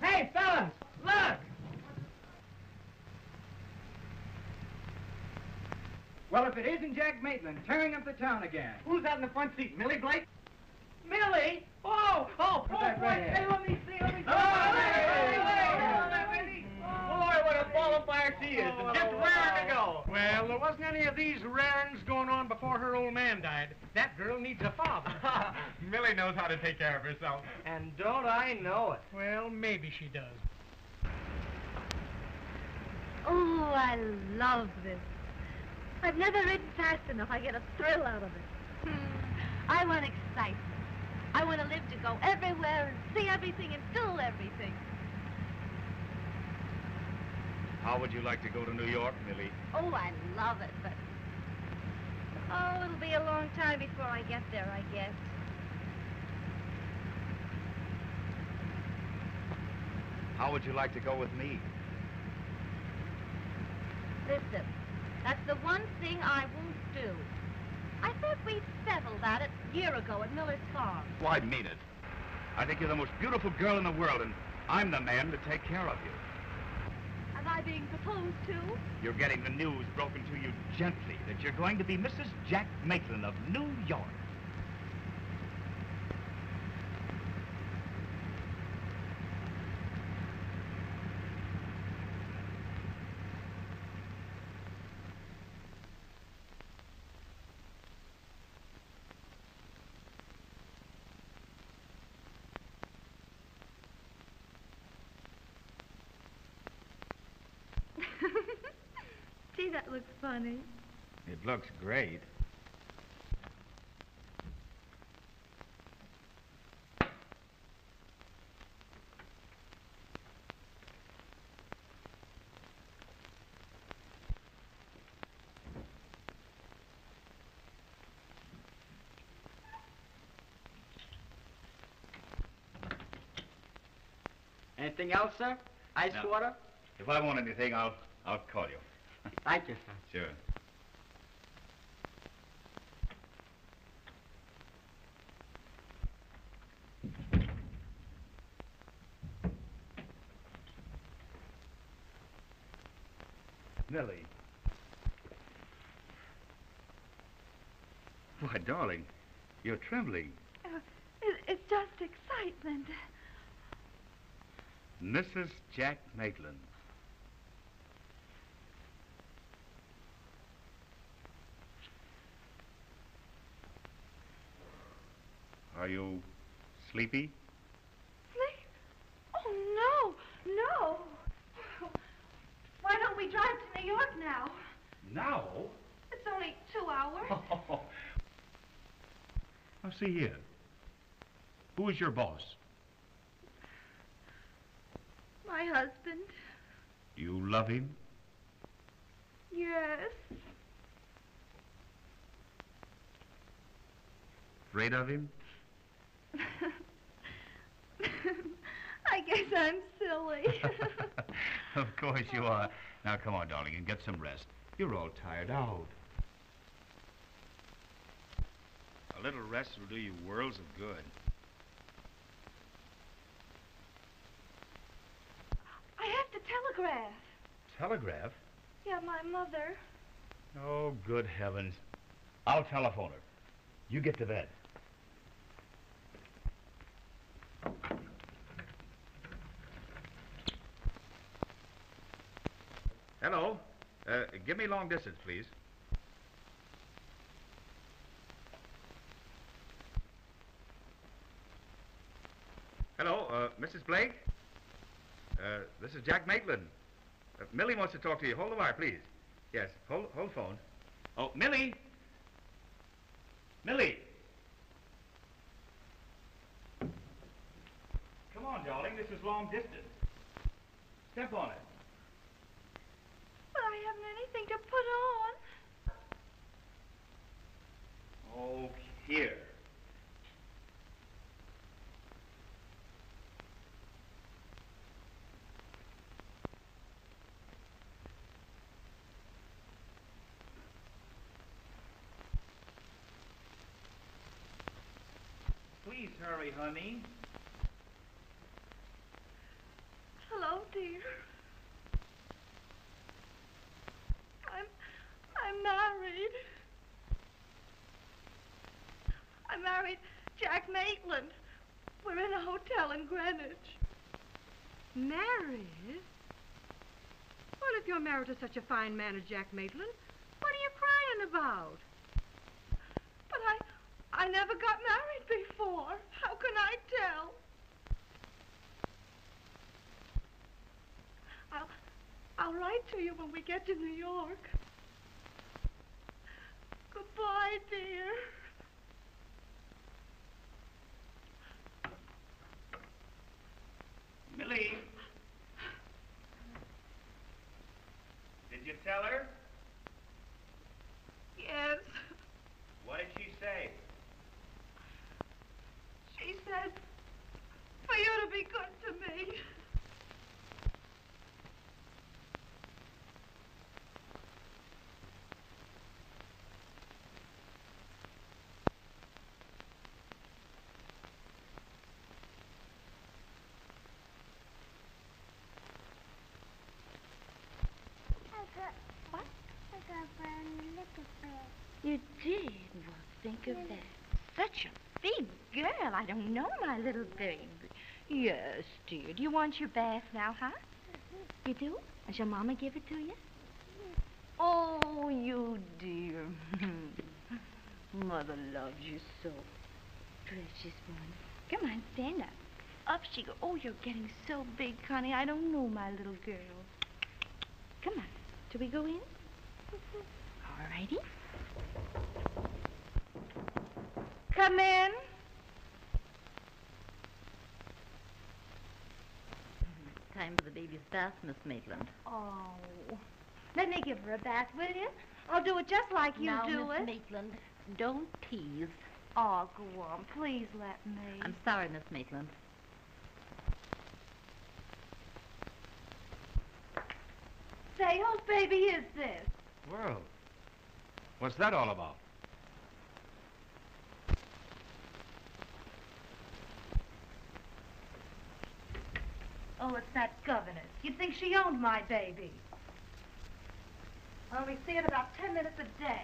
Hey, fellas, look! Well, if it isn't Jack Maitland tearing up the town again. Who's out in the front seat, Millie Blake? Millie? Oh, oh, boy, right hey, let me see, let me see. Boy, what a qualifier she is, and just raring to go. Well, there wasn't any of these rarings going on before her old man died. That girl needs a father. Millie knows how to take care of herself. And don't I know it? Well, maybe she does. Oh, I love this. I've never ridden fast enough. I get a thrill out of it. I want excitement. I want to live to go everywhere and see everything and feel everything. How would you like to go to New York, Millie? Oh, I love it, but... Oh, it'll be a long time before I get there, I guess. How would you like to go with me? Listen, that's the one thing I won't do. I thought we'd settled that a year ago at Miller's Farm. Well, I mean it. I think you're the most beautiful girl in the world, and I'm the man to take care of you. Am I being proposed to? You're getting the news broken to you gently that you're going to be Mrs. Jack Maitland of New York. That looks funny. It looks great. Anything else, sir? Ice water? If I want anything, I'll call you. Thank you, sir. Sure. Millie. Why, darling, you're trembling. It's just excitement. Mrs. Jack Maitland. Are you sleepy? Sleep? Oh, no, no. Why don't we drive to New York now? Now? It's only 2 hours. Oh. Now, see here. Who is your boss? My husband. You love him? Yes. Afraid of him? I guess I'm silly. Of course you are. Now, come on, darling, and get some rest. You're all tired out. A little rest will do you worlds of good. I have to telegraph. Telegraph? Yeah, my mother. Oh, good heavens. I'll telephone her. You get to bed. Hello. Give me long distance, please. Hello, Mrs. Blake? This is Jack Maitland. Millie wants to talk to you. Hold the wire, please. Yes, hold the phone. Oh, Millie! Millie! Come on, darling, this is long distance. Step on it. But I haven't anything to put on. Oh, here. Please hurry, honey. Hello, dear. I'm married. I married Jack Maitland. We're in a hotel in Greenwich. Married? Well, if you're married to such a fine man as Jack Maitland, what are you crying about? But I never got married before. How can I tell? I'll write to you when we get to New York. Goodbye, dear. Millie. Did you tell her? Yes. What did she say? She said, for you to be good to me. You did? Well, think of that. Such a big girl. I don't know, my little thing. Yes, dear. Do you want your bath now, huh? You do? And shall Mama give it to you? Oh, you dear. Mother loves you so. Precious one. Come on, stand up. Up she goes. Oh, you're getting so big, Connie. I don't know, my little girl. Come on. Shall we go in? All righty. Come in. It's time for the baby's bath, Miss Maitland. Oh. Let me give her a bath, will you? I'll do it just like you do it. Now, Miss Maitland, don't tease. Oh, go on. Please let me. I'm sorry, Miss Maitland. Say, whose baby is this? Well, what's that all about? Oh, it's that governess. You'd think she owned my baby. I only see it about 10 minutes a day.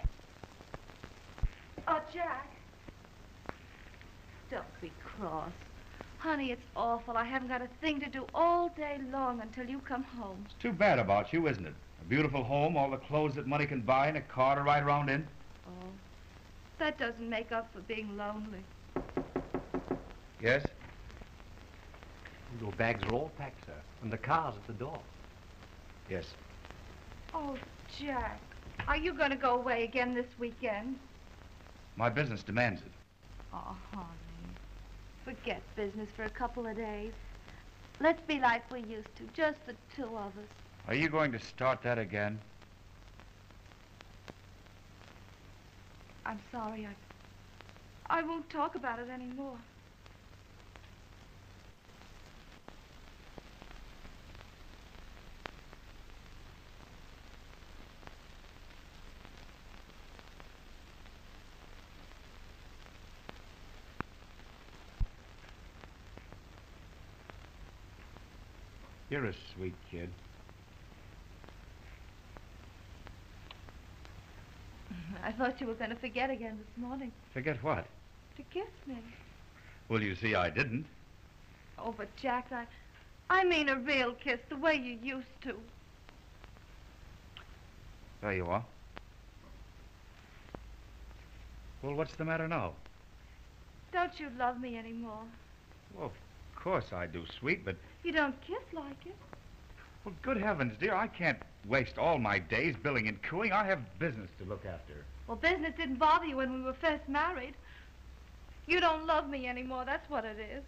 Oh, Jack. Don't be cross. Honey, it's awful. I haven't got a thing to do all day long until you come home. It's too bad about you, isn't it? A beautiful home, all the clothes that money can buy, and a car to ride around in. Oh, that doesn't make up for being lonely. Yes? Your bags are all packed, sir, and the car's at the door. Yes. Oh, Jack, are you going to go away again this weekend? My business demands it. Oh, honey, forget business for a couple of days. Let's be like we used to, just the two of us. Are you going to start that again? I'm sorry, I won't talk about it anymore. You're a sweet kid. I thought you were going to forget again this morning. Forget what? To kiss me. Well, you see, I didn't. Oh, but Jack, I mean a real kiss, the way you used to. There you are. Well, what's the matter now? Don't you love me anymore? Well, of course I do, sweet, but... You don't kiss like it. Well, good heavens, dear, I can't waste all my days billing and cooing. I have business to look after. Well, business didn't bother you when we were first married. You don't love me anymore, that's what it is.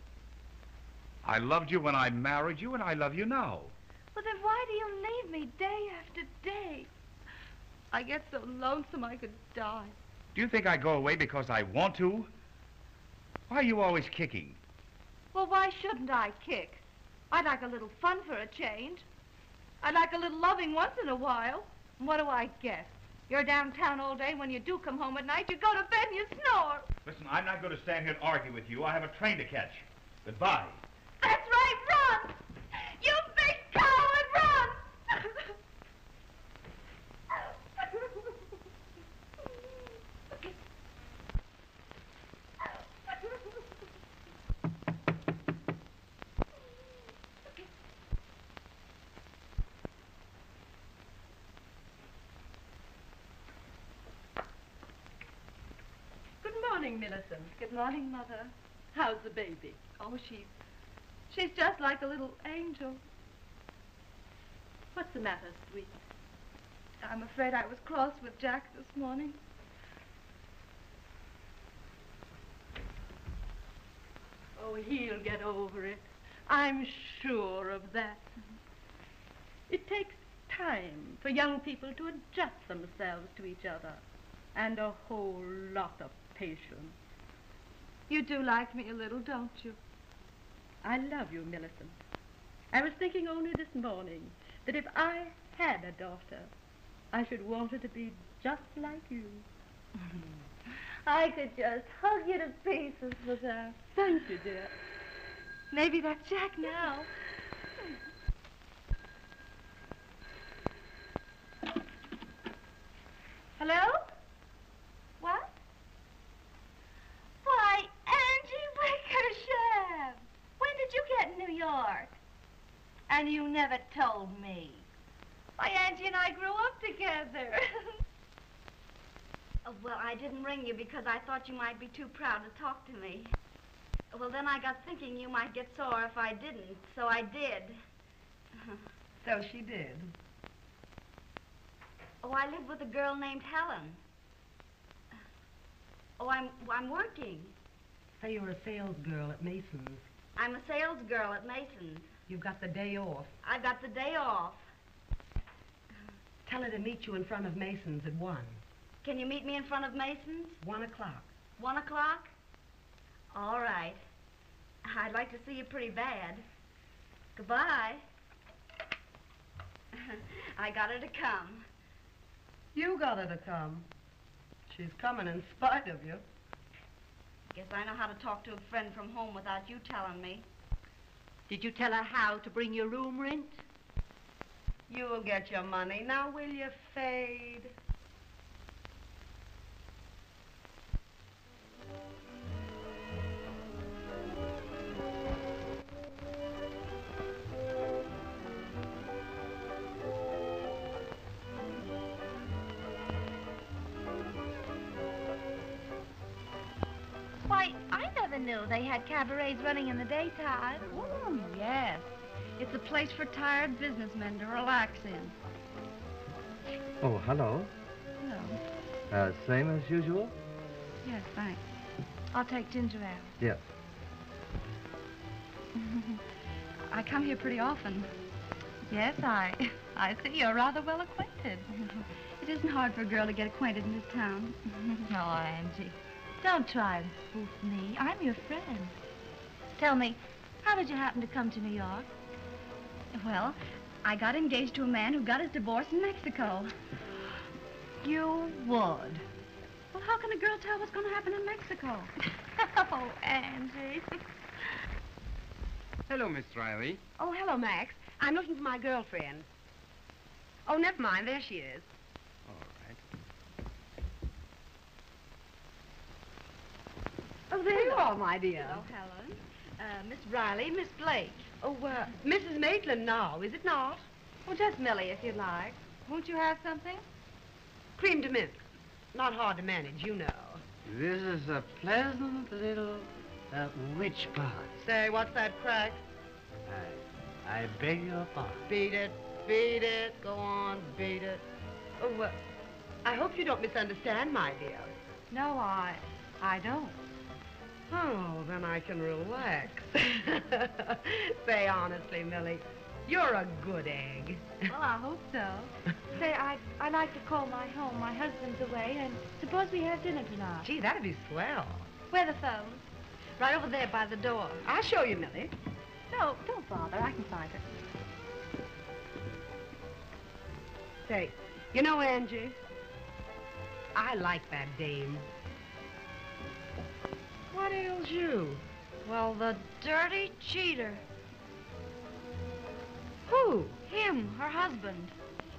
I loved you when I married you, and I love you now. Well, then why do you leave me day after day? I get so lonesome I could die. Do you think I go away because I want to? Why are you always kicking? Well, why shouldn't I kick? I'd like a little fun for a change. I like a little loving once in a while. What do I get? You're downtown all day. When you do come home at night, you go to bed and you snore. Listen, I'm not going to stand here and argue with you. I have a train to catch. Goodbye. That's right. Run! You big coward, run! Millicent. Good morning, Mother. How's the baby? Oh, she's just like a little angel. What's the matter, sweet? I'm afraid I was cross with Jack this morning. Oh, he'll get over it. I'm sure of that. It takes time for young people to adjust themselves to each other, and a whole lot of patience. You do like me a little, don't you? I love you, Millicent. I was thinking only this morning that if I had a daughter, I should want her to be just like you. I could just hug you to pieces with her. Thank you, dear. Maybe that's Jack now. Hello? What? Why, Angie Wickersham! When did you get in New York? And you never told me. Why, Angie and I grew up together. Well, I didn't ring you because I thought you might be too proud to talk to me. Well, then I got thinking you might get sore if I didn't, so I did. So she did. Oh, I live with a girl named Helen. Oh, I'm working. So you were a sales girl at Mason's. I'm a sales girl at Mason's. You've got the day off. I've got the day off. Tell her to meet you in front of Mason's at 1. Can you meet me in front of Mason's? 1 o'clock. 1 o'clock? All right. I'd like to see you pretty bad. Goodbye. I got her to come. You got her to come. She's coming in spite of you. Guess I know how to talk to a friend from home without you telling me. Did you tell her how to bring your room rent? You'll get your money. Now, will you, Fade? They had cabarets running in the daytime. Oh, yes. It's a place for tired businessmen to relax in. Oh, hello. Hello. Same as usual? Yes, thanks. I'll take ginger ale. Yes. I come here pretty often. Yes, I see you're rather well acquainted. It isn't hard for a girl to get acquainted in this town. Oh, Angie. Don't try to spoof me. I'm your friend. Tell me, how did you happen to come to New York? Well, I got engaged to a man who got his divorce in Mexico. You would? Well, how can a girl tell what's going to happen in Mexico? Oh, Angie. Hello, Miss Riley. Oh, hello, Max. I'm looking for my girlfriend. Oh, never mind. There she is. Oh, there you are, my dear. Hello, Helen. Miss Riley, Miss Blake. Oh, Mrs. Maitland now, is it not? Well, just Millie, if you'd like. Won't you have something? Cream de mint. Not hard to manage, you know. This is a pleasant little witch party. Say, what's that crack? I beg your pardon. Beat it, beat it. Go on, beat it. Oh, I hope you don't misunderstand, my dear. No, I don't. Oh, then I can relax. Say, honestly, Millie, you're a good egg. Well, I hope so. Say, I like to call my home. My husband's away, and suppose we have dinner tonight. Gee, that'd be swell. Where the phone? Right over there by the door. I'll show you, Millie. No, don't bother. I can find it. Say, you know, Angie, I like that dame. What ails you? Well, the dirty cheater. Who? Him, her husband.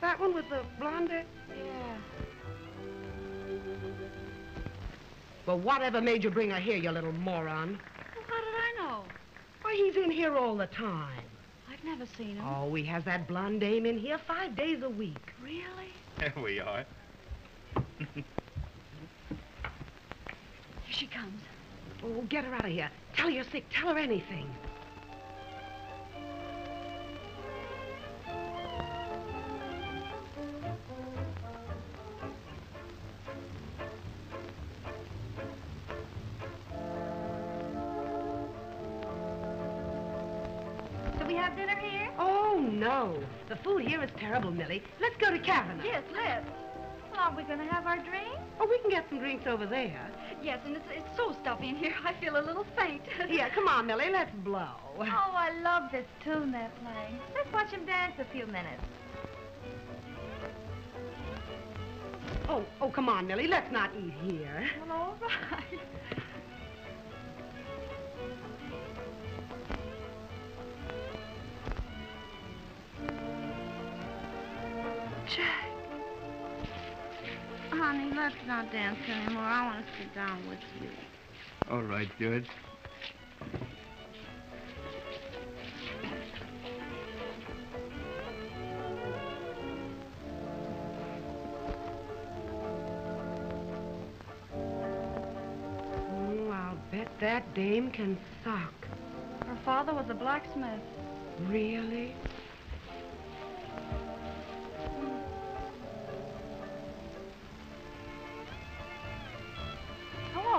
That one with the blonde hair? Yeah. Well, whatever made you bring her here, you little moron? Well, how did I know? Why, he's in here all the time. I've never seen him. Oh, he has that blonde dame in here 5 days a week. Really? There we are. Here she comes. Oh, get her out of here. Tell her you're sick. Tell her anything. The food here is terrible, Millie. Let's go to Kavanaugh. Yes, let's. Well, aren't we going to have our drinks? Oh, we can get some drinks over there. Yes, and it's so stuffy in here, I feel a little faint. Yeah, come on, Millie, let's blow. Oh, I love this tune they're playing. Let's watch him dance a few minutes. Oh, come on, Millie, let's not eat here. Well, all right. Jack. Honey, let's not dance anymore. I want to sit down with you. All right, George. Oh, I'll bet that dame can sock. Her father was a blacksmith. Really?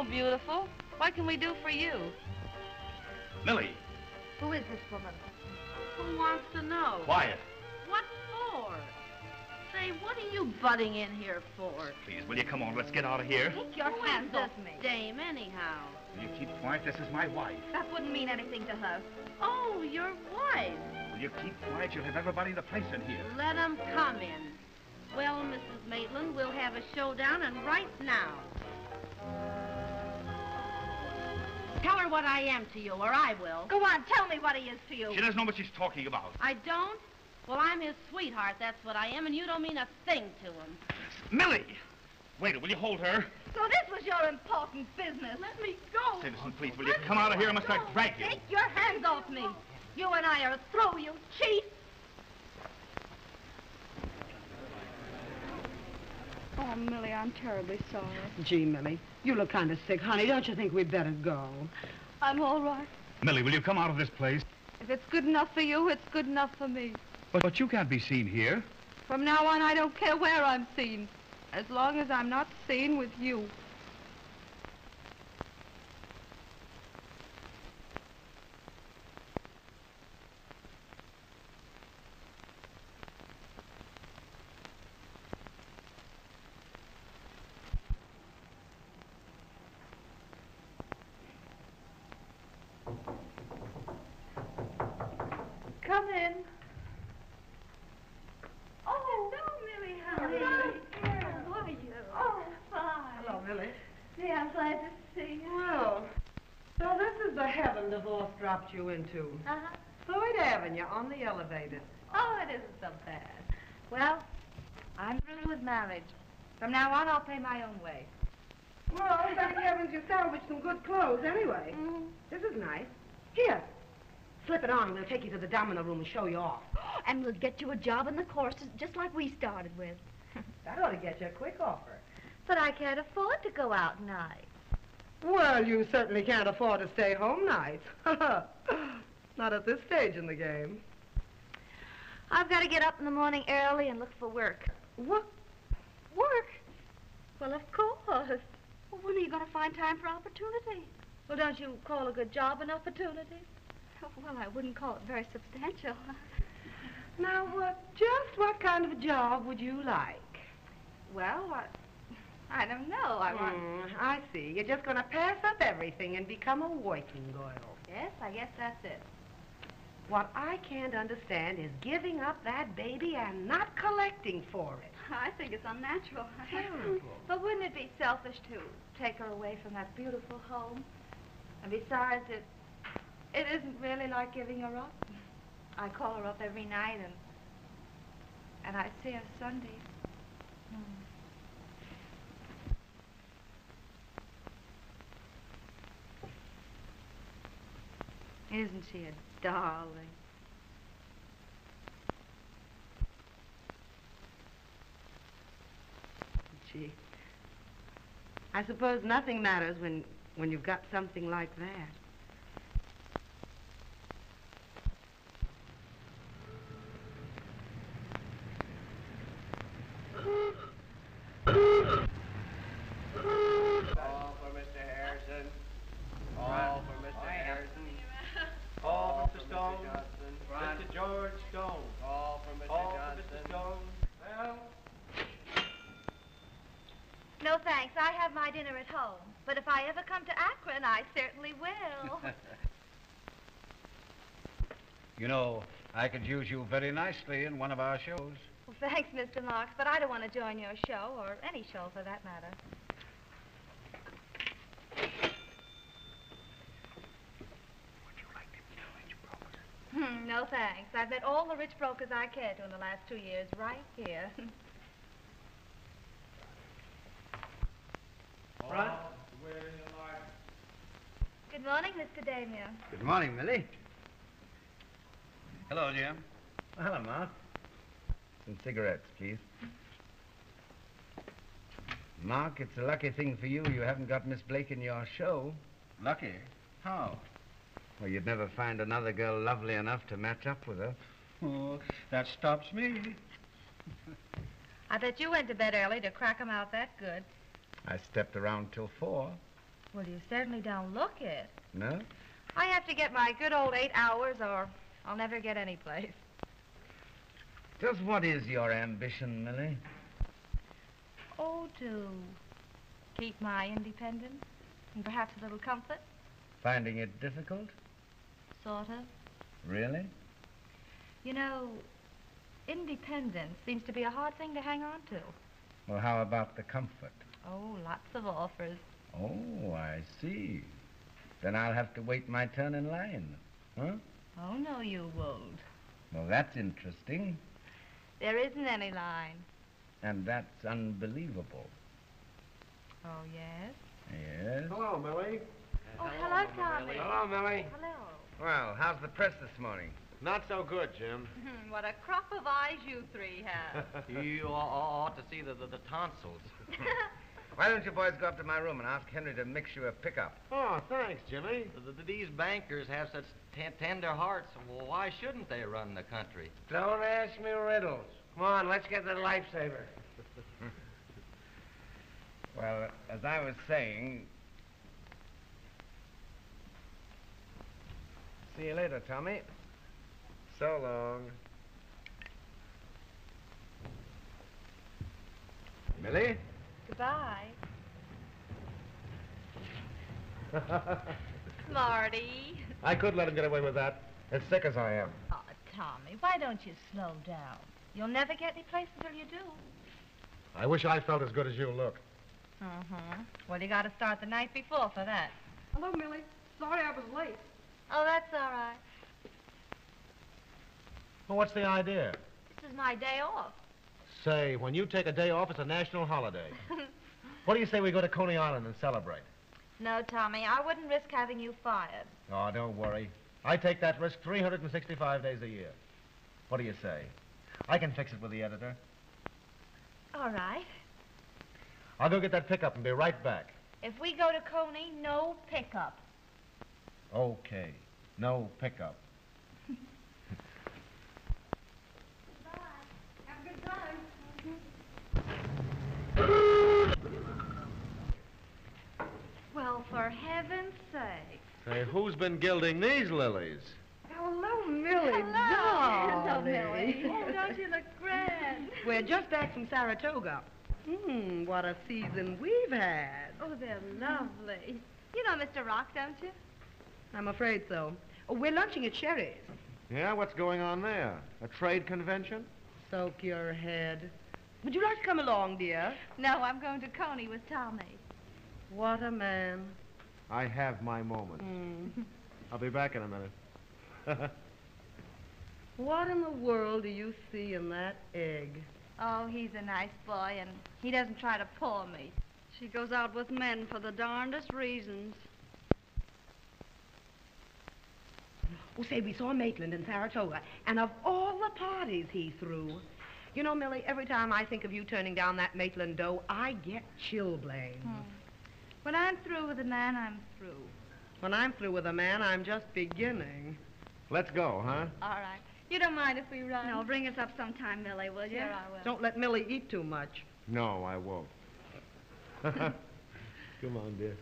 Beautiful. What can we do for you? Millie. Who is this woman? Who wants to know? Quiet. What for? Say, what are you butting in here for? Please, will you come on? Let's get out of here. Take your hands off me. Dame, anyhow. Will you keep quiet? This is my wife. That wouldn't mean anything to her. Oh, your wife. Will you keep quiet? You'll have everybody in the place in here. Let them come in. Well, Mrs. Maitland, we'll have a showdown, and right now. Tell her what I am to you, or I will. Go on, tell me what he is to you. She doesn't know what she's talking about. I don't? Well, I'm his sweetheart, that's what I am, and you don't mean a thing to him. Millie! Waiter, will you hold her? So this was your important business. Let me go. Citizen, please, will you come out of here? I must not drag you. Take your hands off me. You and I are through, you cheat. Oh, Millie, I'm terribly sorry. Gee, Millie, you look kind of sick, honey. Don't you think we'd better go? I'm all right. Millie, will you come out of this place? If it's good enough for you, it's good enough for me. But you can't be seen here. From now on, I don't care where I'm seen, as long as I'm not seen with you. You into. Floyd Avenue on the elevator. Oh, it isn't so bad. Well, I'm through with marriage. From now on, I'll pay my own way. Well, thank heavens you salvaged some good clothes anyway. Mm. This is nice. Here, slip it on and we'll take you to the domino room and show you off. And we'll get you a job in the courses just like we started with. That ought to get you a quick offer. But I can't afford to go out nights. Well, you certainly can't afford to stay home nights. Not at this stage in the game. I've got to get up in the morning early and look for work. What? Work? Well, of course. Well, when are you going to find time for opportunity? Well, don't you call a good job an opportunity? Oh, well, I wouldn't call it very substantial. Now, just what kind of a job would you like? Well, I don't know. I want... I see. You're just going to pass up everything and become a working girl. Yes, I guess that's it. What I can't understand is giving up that baby and not collecting for it. I think it's unnatural. Terrible. But wouldn't it be selfish to take her away from that beautiful home? And besides, it isn't really like giving her up. I call her up every night, and I see her Sundays. Isn't she a darling? Gee, I suppose nothing matters when you've got something like that. You know, I could use you very nicely in one of our shows. Well, thanks, Mr. Marks, but I don't want to join your show, or any show for that matter. Would you like to meet a rich broker? No, thanks. I've met all the rich brokers I care to in the last 2 years, right here. Front. Good morning, Mr. Damier. Good morning, Millie. Hello, Jim. Well, hello, Ma. Some cigarettes, please. Mark, it's a lucky thing for you. You haven't got Miss Blake in your show. Lucky? How? Well, you'd never find another girl lovely enough to match up with her. Oh, that stops me. I bet you went to bed early to crack 'em out that good. I stepped around till 4. Well, you certainly don't look it. No? I have to get my good old 8 hours or I'll never get any place. Just what is your ambition, Millie? Oh, to keep my independence and perhaps a little comfort. Finding it difficult? Sort of. Really? You know, independence seems to be a hard thing to hang on to. Well, how about the comfort? Oh, lots of offers. Oh, I see. Then I'll have to wait my turn in line, huh? Oh, no, you won't. Well, that's interesting. There isn't any line. And that's unbelievable. Oh, yes? Yes. Hello, Millie. Oh, hello, Tommy. Hello, Millie. Hello. Well, how's the press this morning? Not so good, Jim. What a crop of eyes you three have. You ought to see the tonsils. Why don't you boys go up to my room and ask Henry to mix you a pickup? Oh, thanks, Jimmy. These bankers have such tender hearts. Well, why shouldn't they run the country? Don't ask me riddles. Come on, let's get the lifesaver. Well, as I was saying... See you later, Tommy. So long. Millie? Goodbye. Marty. I could let him get away with that, as sick as I am. Oh, Tommy, why don't you slow down? You'll never get any place until you do. I wish I felt as good as you look. Well, you gotta start the night before for that. Hello, Millie. Sorry I was late. Oh, that's all right. Well, what's the idea? This is my day off. Say, when you take a day off, it's a national holiday. What do you say we go to Coney Island and celebrate? No, Tommy, I wouldn't risk having you fired. Oh, don't worry. I take that risk 365 days a year. What do you say? I can fix it with the editor. All right. I'll go get that pickup and be right back. If we go to Coney, no pickup. Okay, no pickup. Well, for heaven's sake. Say, who's been gilding these lilies? Hello, Millie. Hello, Millie. Oh, don't you look grand. We're just back from Saratoga. What a season we've had. Oh, they're lovely. You know Mr. Rock, don't you? I'm afraid so. Oh, we're lunching at Sherry's. Yeah, what's going on there? A trade convention? Soak your head. Would you like to come along, dear? No, I'm going to Coney with Tommy. What a man. I have my moments. Mm. I'll be back in a minute. What in the world do you see in that egg? Oh, he's a nice boy, and he doesn't try to paw me. She goes out with men for the darndest reasons. Oh, say, we saw Maitland in Saratoga, and of all the parties he threw. You know, Millie, every time I think of you turning down that Maitland dough, I get chilblains. Hmm. When I'm through with a man, I'm through. When I'm through with a man, I'm just beginning. Let's go, huh? All right. You don't mind if we run? No, bring us up sometime, Millie, will you? Sure, I will. Don't let Millie eat too much. No, I won't. Come on, dear.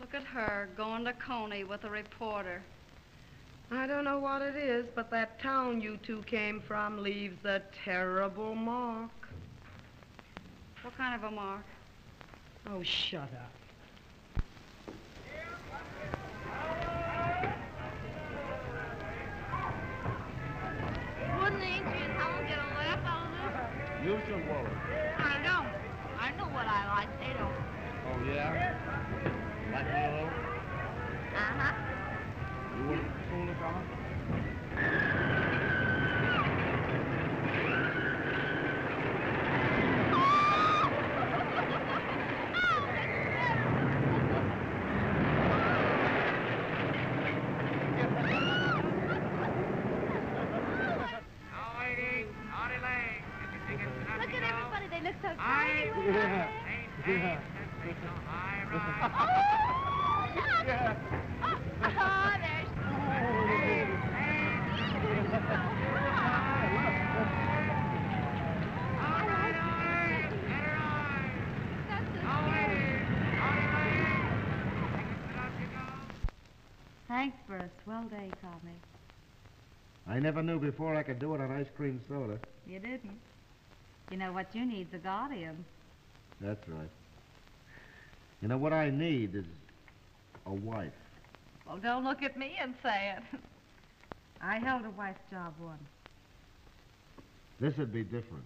Look at her, going to Coney with a reporter. I don't know what it is, but that town you two came from leaves a terrible mark. What kind of a mark? Oh, shut up. Wouldn't Angie and Helen get a laugh out of this? Use your wallet. I don't. I know what I like. They don't. Oh, yeah? Like yellow? Uh-huh. You wouldn't fool us off? Thanks for a swell day, Tommy. I never knew before I could do it on ice cream soda. You didn't. You know what you need's a guardian. That's right. You know what I need is a wife. Well, don't look at me and say it. I held a wife job once. This'd be different.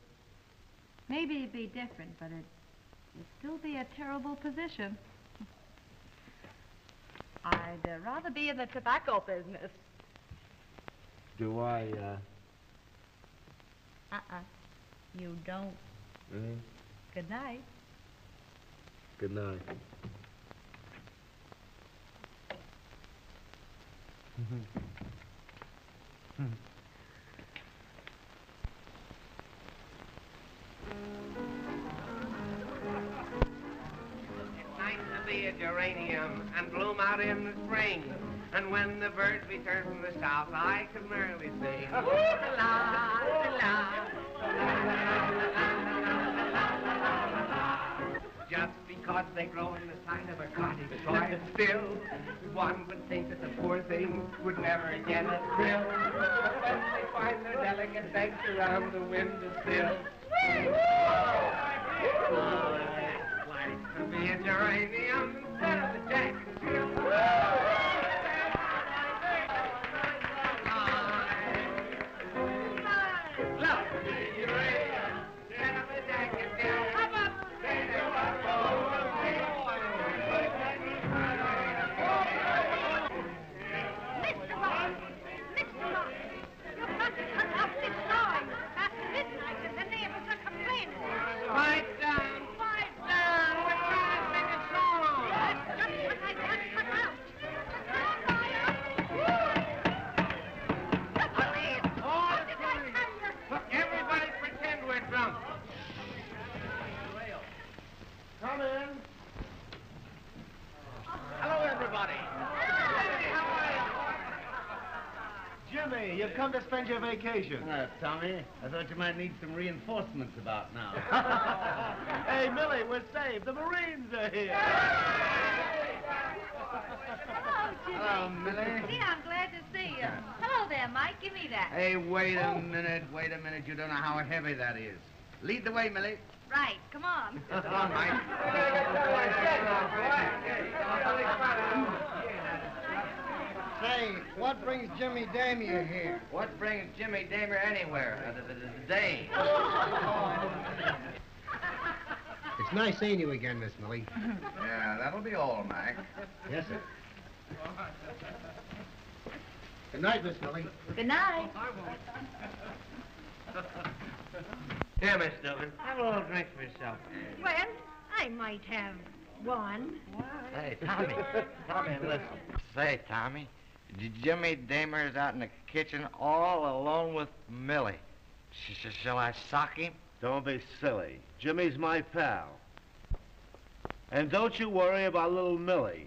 Maybe it'd be different, but it'd still be a terrible position. I'd rather be in the tobacco business. Do I, You don't. Mm-hmm. Good night. Good night. It's nice to be a geranium and bloom out in the spring. And when the birds return from the south, I can merrily sing. La, la, la, la, la, la, la, la, la, la, la. Just because they grow in the sign of a cottage soil, still, one would think that the poor things would never again thrill. But when they find their delicate legs around the window sill, oh, that's like to be a geranium instead of a Jack and Jill. You've come to spend your vacation. Tommy, I thought you might need some reinforcements about now. Hey, Millie, we're saved. The Marines are here. Hello, Jimmy. Hello, Millie. Gee, I'm glad to see you. Hello there, Mike. Give me that. Hey, wait a minute. Wait a minute. You don't know how heavy that is. Lead the way, Millie. Right. Come on. Come on, Mike. Say. What brings Jimmy Damier here? What brings Jimmy Damier anywhere other than today? It's nice seeing you again, Miss Millie. Yeah, that'll be all, Mike. Yes, sir. Good night, Miss Millie. Good night. Here, Miss Dillon. Have a little drink for yourself. Well, I might have one. Hey, Tommy. Tommy, listen. Say, Tommy, Jimmy Damier is out in the kitchen all alone with Millie. Shall I sock him? Don't be silly. Jimmy's my pal. And don't you worry about little Millie.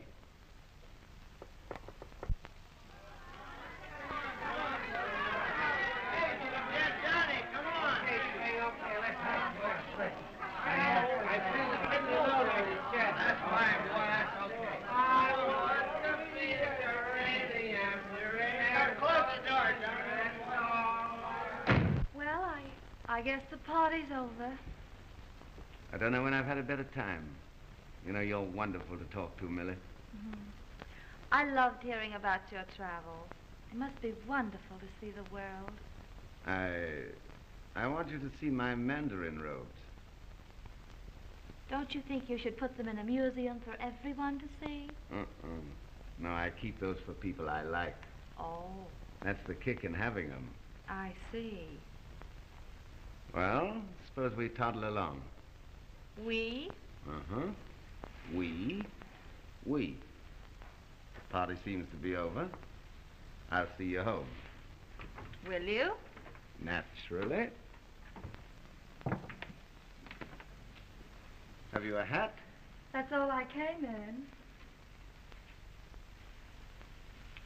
I guess the party's over. I don't know when I've had a better time. You know, you're wonderful to talk to, Millie. Mm-hmm. I loved hearing about your travels. It must be wonderful to see the world. I want you to see my mandarin robes. Don't you think you should put them in a museum for everyone to see? No, I keep those for people I like. Oh. That's the kick in having them. I see. Well, suppose we toddle along. We? Uh-huh. We. The party seems to be over. I'll see you home. Will you? Naturally. Have you a hat? That's all I came in.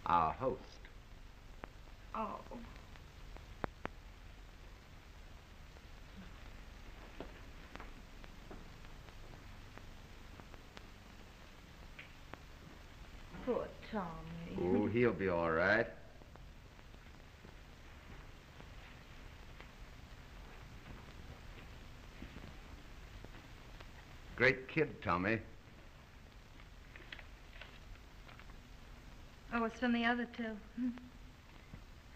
Our host. Oh. Poor Tommy. Oh, he'll be all right. Great kid, Tommy. Oh, it's from the other two.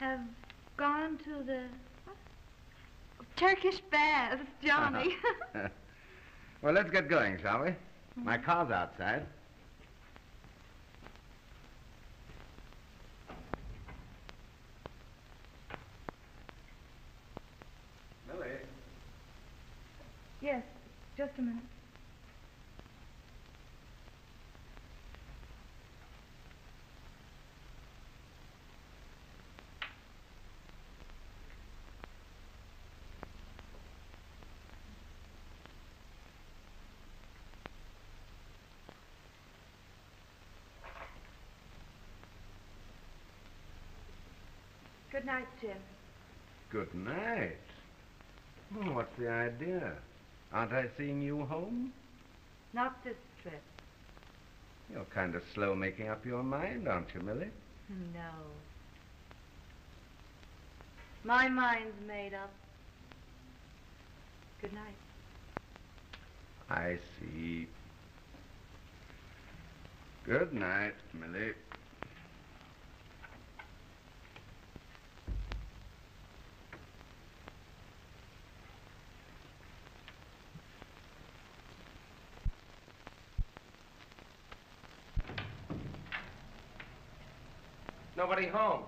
Have gone to the Turkish bath, Johnny. Well, let's get going, shall we? My car's outside. Yes, just a minute. Good night, Jim. Good night. Oh, what's the idea? Aren't I seeing you home? Not this trip. You're kind of slow making up your mind, aren't you, Millie? No. My mind's made up. Good night. I see. Good night, Millie. Nobody home.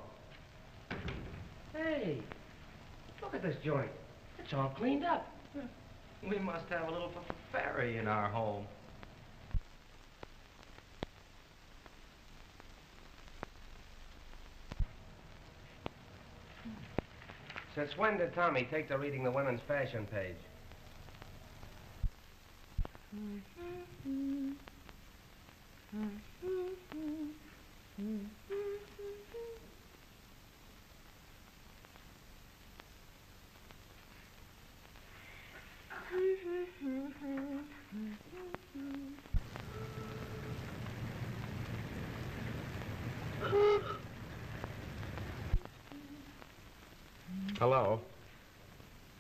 Hey, look at this joint. It's all cleaned up. We must have a little fairy in our home. Since when did Tommy take to reading the women's fashion page? Hello.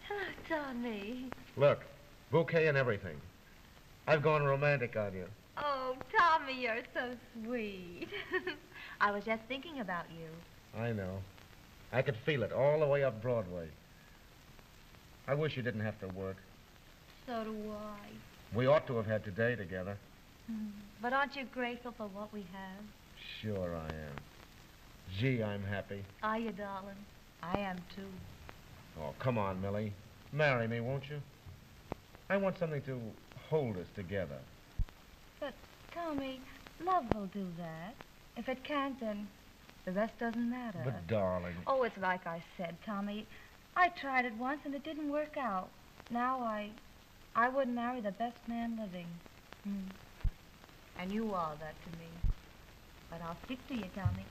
Hello, Tommy. Look, bouquet and everything. I've gone romantic on you. Oh, Tommy. Tommy, you're so sweet. I was just thinking about you. I know. I could feel it all the way up Broadway. I wish you didn't have to work. So do I. We ought to have had today together. But aren't you grateful for what we have? Sure I am. Gee, I'm happy. Are you, darling? I am, too. Oh, come on, Millie. Marry me, won't you? I want something to hold us together. But, Tommy, love will do that. If it can't, then the rest doesn't matter. But, darling... Oh, it's like I said, Tommy. I tried it once and it didn't work out. Now I wouldn't marry the best man living. And you are that to me. But I'll stick to you, Tommy.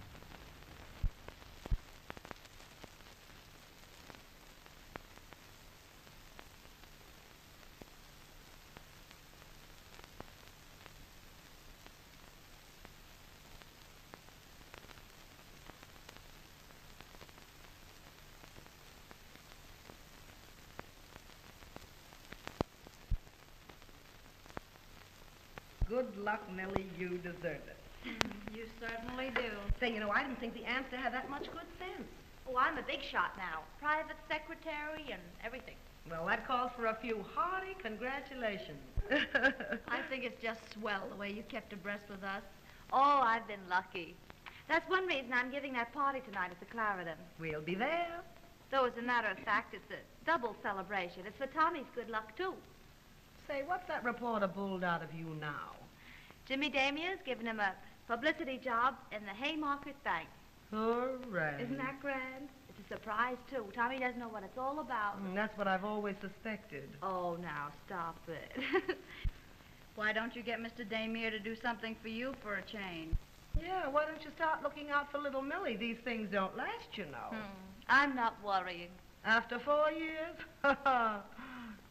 Good luck, Millie. You deserve it. You certainly do. Say, you know, I didn't think the answer had that much good sense. Oh, I'm a big shot now. Private secretary and everything. Well, that calls for a few hearty congratulations. I think it's just swell the way you kept abreast with us. Oh, I've been lucky. That's one reason I'm giving that party tonight at the Clarendon. We'll be there. Though, as a matter of fact, it's a double celebration. It's for Tommy's good luck, too. Say, what's that reporter pulled out of you now? Jimmy Damier's given him a publicity job in the Haymarket Bank. Hooray. Isn't that grand? It's a surprise, too. Tommy doesn't know what it's all about. That's what I've always suspected. Oh, now, stop it. Why don't you get Mr. Damier to do something for you for a change? Yeah, why don't you start looking out for little Millie? These things don't last, you know. I'm not worrying. After 4 years?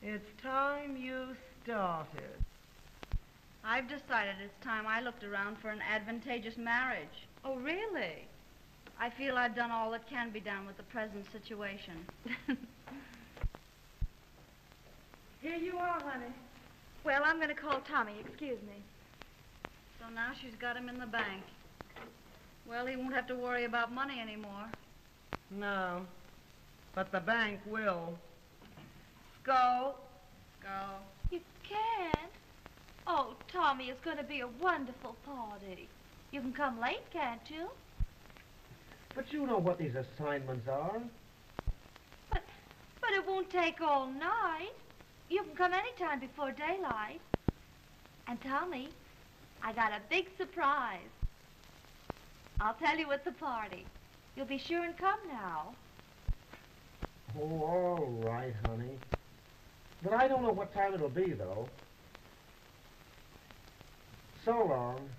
It's time you started. I've decided it's time I looked around for an advantageous marriage. Oh, really? I feel I've done all that can be done with the present situation. Here you are, honey. Well, I'm going to call Tommy. Excuse me. So now she's got him in the bank. Well, he won't have to worry about money anymore. No, but the bank will. Go. Go. You can't. Oh, Tommy, it's going to be a wonderful party. You can come late, can't you? But you know what these assignments are. But it won't take all night. You can come any time before daylight. And, Tommy, I got a big surprise. I'll tell you at the party. You'll be sure and come now. Oh, all right, honey. But I don't know what time it'll be, though. So long.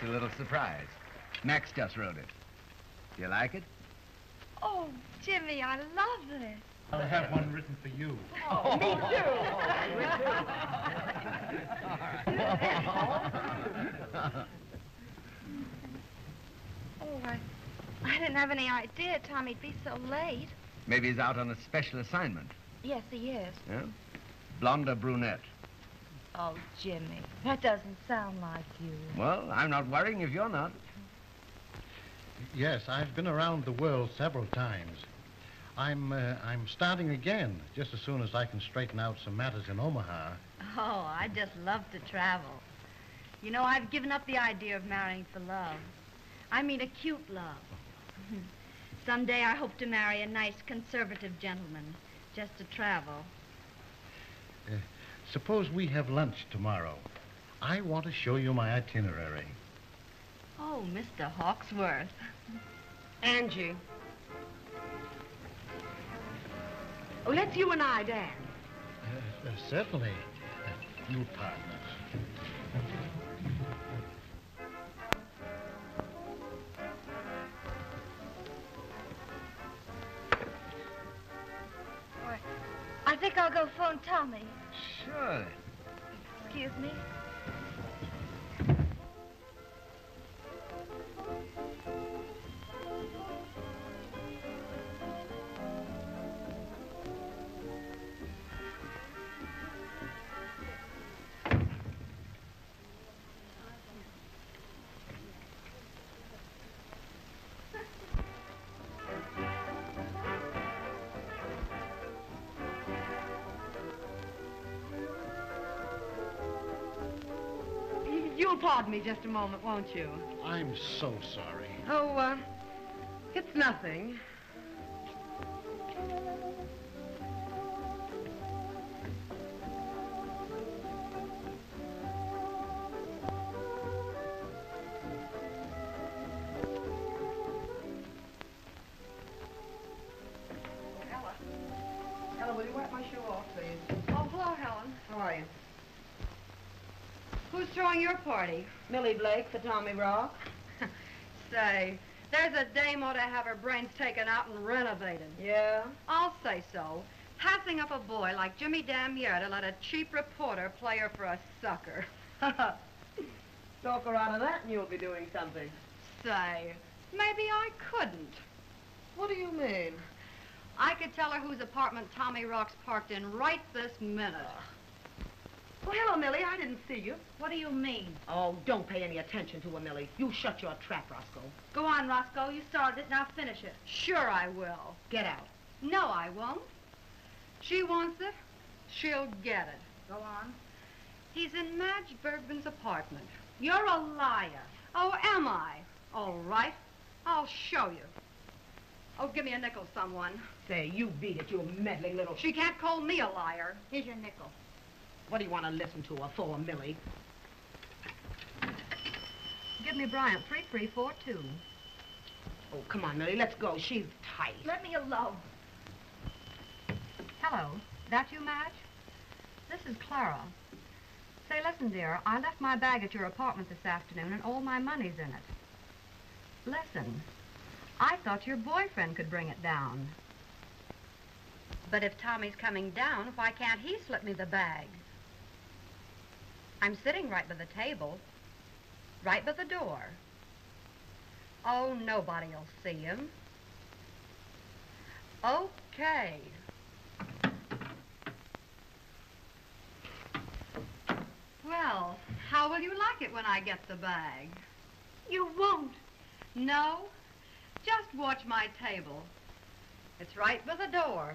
It's a little surprise. Max just wrote it. Do you like it? Oh, Jimmy, I love this. I'll have one written for you. Oh, me too. Oh, I I didn't have any idea Tommy'd be so late. Maybe he's out on a special assignment. Yes, he is. Yeah? Blonde or brunette? Oh, Jimmy, that doesn't sound like you. Well, I'm not worrying if you're not. Yes, I've been around the world several times. I'm starting again, just as soon as I can straighten out some matters in Omaha. Oh, I just love to travel. You know, I've given up the idea of marrying for love. I mean, a cute love. Someday I hope to marry a nice conservative gentleman, just to travel. Suppose we have lunch tomorrow. I want to show you my itinerary. Oh, Mr. Hawksworth. Angie. Oh, let's you and I dance. Certainly. You partners. I think I'll go phone Tommy. Sure. Excuse me. Pardon me just a moment, won't you? I'm so sorry. Oh, it's nothing. Ella. Ella, will you wipe my shoe off, please? Oh, hello, Helen. How are you? Who's throwing your party? Millie Blake for Tommy Rock. Say, there's a dame ought to have her brains taken out and renovated. Yeah? I'll say so. Passing up a boy like Jimmy Damier to let a cheap reporter play her for a sucker. Talk her out of that and you'll be doing something. Say, maybe I couldn't. What do you mean? I could tell her whose apartment Tommy Rock's parked in right this minute. Well, hello, Millie. I didn't see you. What do you mean? Oh, don't pay any attention to her, Millie. You shut your trap, Roscoe. Go on, Roscoe. You started it, now finish it. Sure I will. Get out. No, I won't. She wants it, she'll get it. Go on. He's in Madge Bergman's apartment. You're a liar. Oh, am I? All right. I'll show you. Oh, give me a nickel, someone. Say, you beat it, you meddling little... She can't call me a liar. Here's your nickel. What do you want to listen to her for, Millie? Give me Bryant, 3342. Oh, come on, Millie, let's go. She's tight. Let me alone. Hello. That you, Madge? This is Clara. Say, listen, dear, I left my bag at your apartment this afternoon and all my money's in it. Listen, I thought your boyfriend could bring it down. But if Tommy's coming down, why can't he slip me the bag? I'm sitting right by the table, right by the door. Oh, nobody'll see him. Okay. Well, how will you like it when I get the bag? You won't. No, just watch my table. It's right by the door.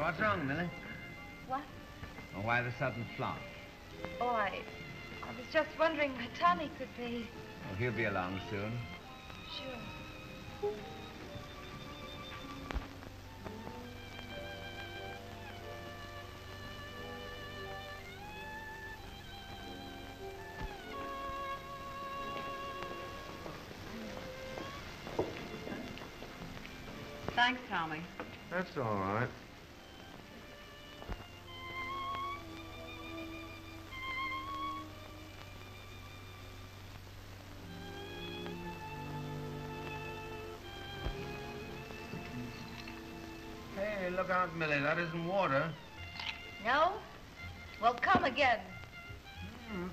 What's wrong, Millie? What? Oh, why the sudden flop? Oh, I was just wondering where Tommy could be. Oh, he'll be along soon. Sure. Thanks, Tommy. That's all right. Hey, look out, Millie. That isn't water. No? Well, come again. Mm.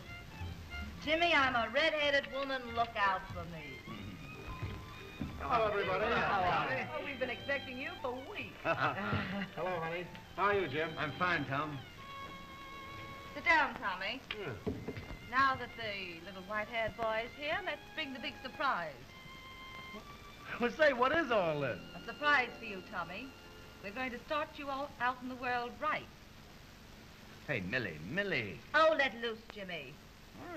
Jimmy, I'm a red-headed woman. Look out for me. Hello, everybody. How are you? Oh, we've been expecting you for weeks. Hello, honey. How are you, Jim? I'm fine, Tom. Sit down, Tommy. Yeah. Now that the little white-haired boy is here, let's bring the big surprise. Well, say, what is all this? A surprise for you, Tommy. We're going to start you all out in the world right. Hey, Millie, Millie. Oh, let loose, Jimmy.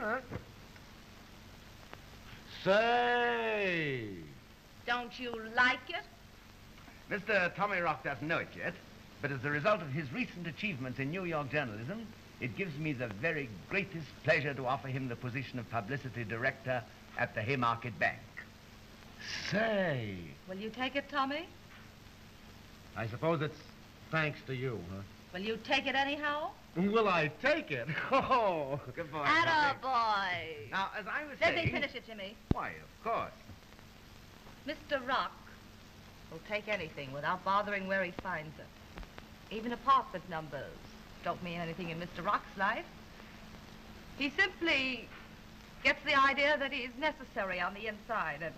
All right. Say! Don't you like it? Mr. Tommy Rock doesn't know it yet, but as a result of his recent achievements in New York journalism, it gives me the very greatest pleasure to offer him the position of publicity director at the Haymarket Bank. Say! Will you take it, Tommy? I suppose it's thanks to you, huh? Will you take it anyhow? Will I take it? Oh, good boy. Attaboy. Now, as I was saying... Let me finish it, Jimmy. Why, of course. Mr. Rock will take anything without bothering where he finds it. Even apartment numbers don't mean anything in Mr. Rock's life. He simply gets the idea that he is necessary on the inside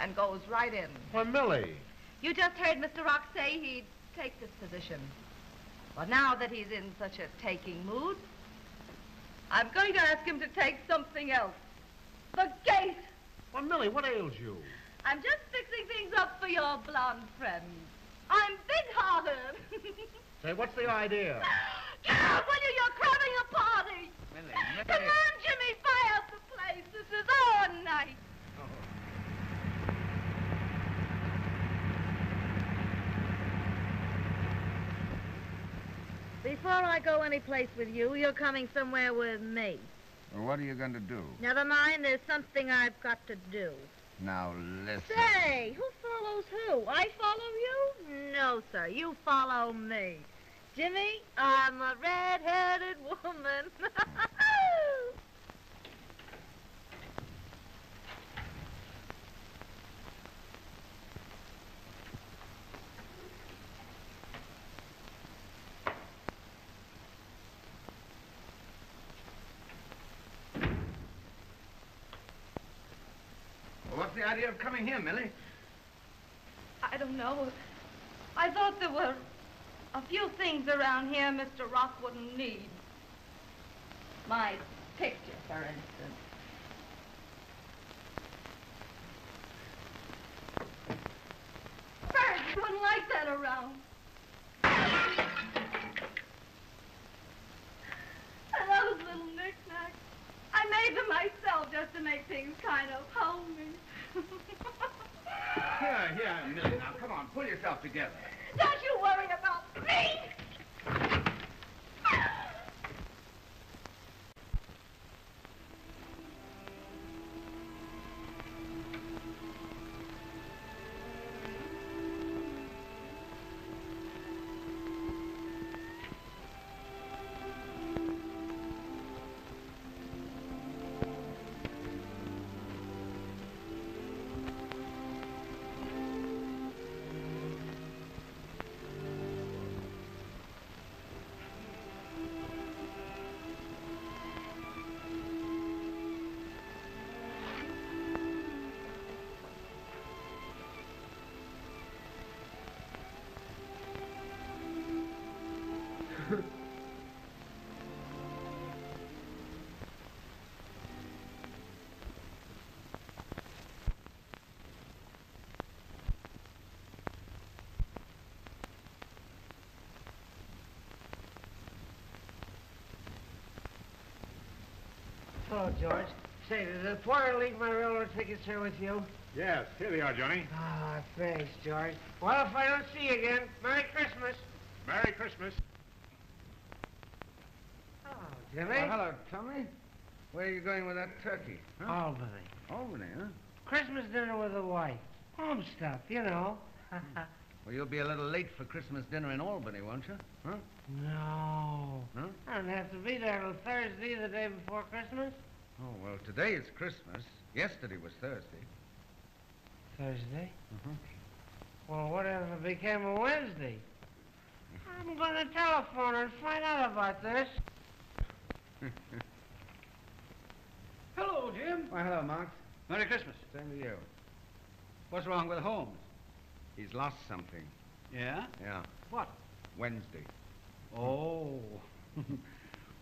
and goes right in. Why, Millie. You just heard Mr. Rock say he'd take this position. Well, now that he's in such a taking mood, I'm going to ask him to take something else. The gate! Well, Millie, what ails you? I'm just fixing things up for your blonde friend. I'm big-hearted. Say, what's the idea? Get out, will you? You're cramming a party. Millie, Millie. Come on, Jimmy, fire up the place. This is our night. Before I go any place with you, you're coming somewhere with me. Well, what are you going to do? Never mind, there's something I've got to do. Now, listen. Say, who follows who? I follow you? No, sir, you follow me. Jimmy, I'm a red-headed woman. What's the idea of coming here, Millie? I don't know. I thought there were a few things around here Mr. Rock wouldn't need. My picture, for instance. Birds wouldn't like that around. And those little knickknacks. I made them myself just to make things kind of homey. Here, here, Millie, now, come on, pull yourself together. Don't you worry about me! Hello, George. Say, did the porter leave my railroad tickets here with you? Yes, here they are, Johnny. Ah, oh, thanks, George. Well, if I don't see you again, Merry Christmas. Merry Christmas. Oh, Jimmy. Well, hello, Tommy. Where are you going with that turkey? Huh? Albany. Albany, huh? Christmas dinner with the wife. Home stuff, you know. Well, you'll be a little late for Christmas dinner in Albany, won't you? Huh? No. Huh? I don't have to be there till Thursday, the day before Christmas. Oh, well, today is Christmas. Yesterday was Thursday. Thursday? Mm-hmm. Well, what if it became a Wednesday? I'm going to telephone her and find out about this. Hello, Jim. Why, hello, Max. Merry Christmas. Same to you. What's wrong with Holmes? He's lost something. Yeah? Yeah. What? Wednesday. Oh.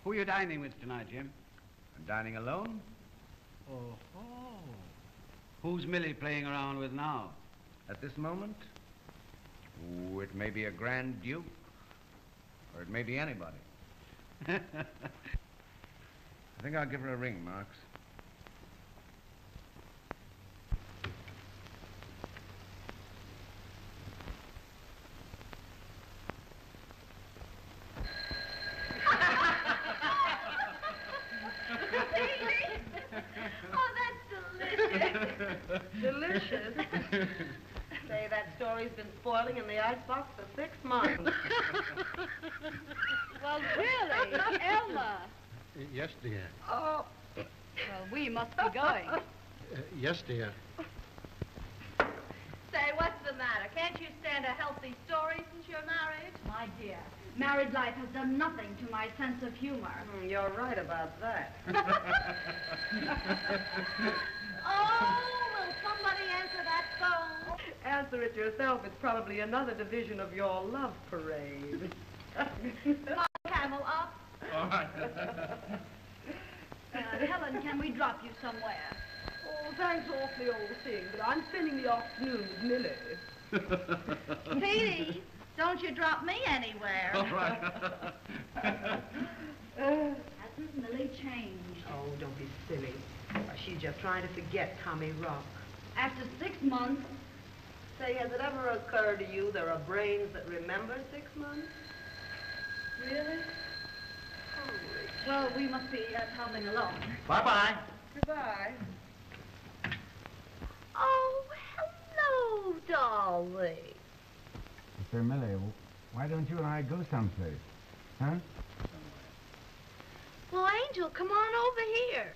Who are you dining with tonight, Jim? I'm dining alone. Oh. Oh. Who's Millie playing around with now? At this moment? Ooh, it may be a Grand Duke. Or it may be anybody. I think I'll give her a ring, Max. Delicious. Say, that story's been spoiling in the icebox for 6 months. Well, really, Elmer. Yes, dear. Oh. Well, we must be going. Yes, dear. Say, what's the matter? Can't you stand a healthy story since you're married? My dear, married life has done nothing to my sense of humor. You're right about that. Oh, will somebody answer that phone? Answer it yourself. It's probably another division of your love parade. Camel up. All right. Helen, can we drop you somewhere? Oh, thanks awfully, old thing, but I'm spending the afternoon with Millie. Petey, don't you drop me anywhere. All right. Hasn't Millie changed? Oh, don't be silly. She's just trying to forget Tommy Rock. After 6 months? Say, has it ever occurred to you there are brains that remember 6 months? Really? Holy. Well, we must be tumbling along. Bye-bye. Goodbye. Oh, hello, darling. Mr. Millie, why don't you and I go someplace? Huh? Somewhere. Well, Angel, come on over here.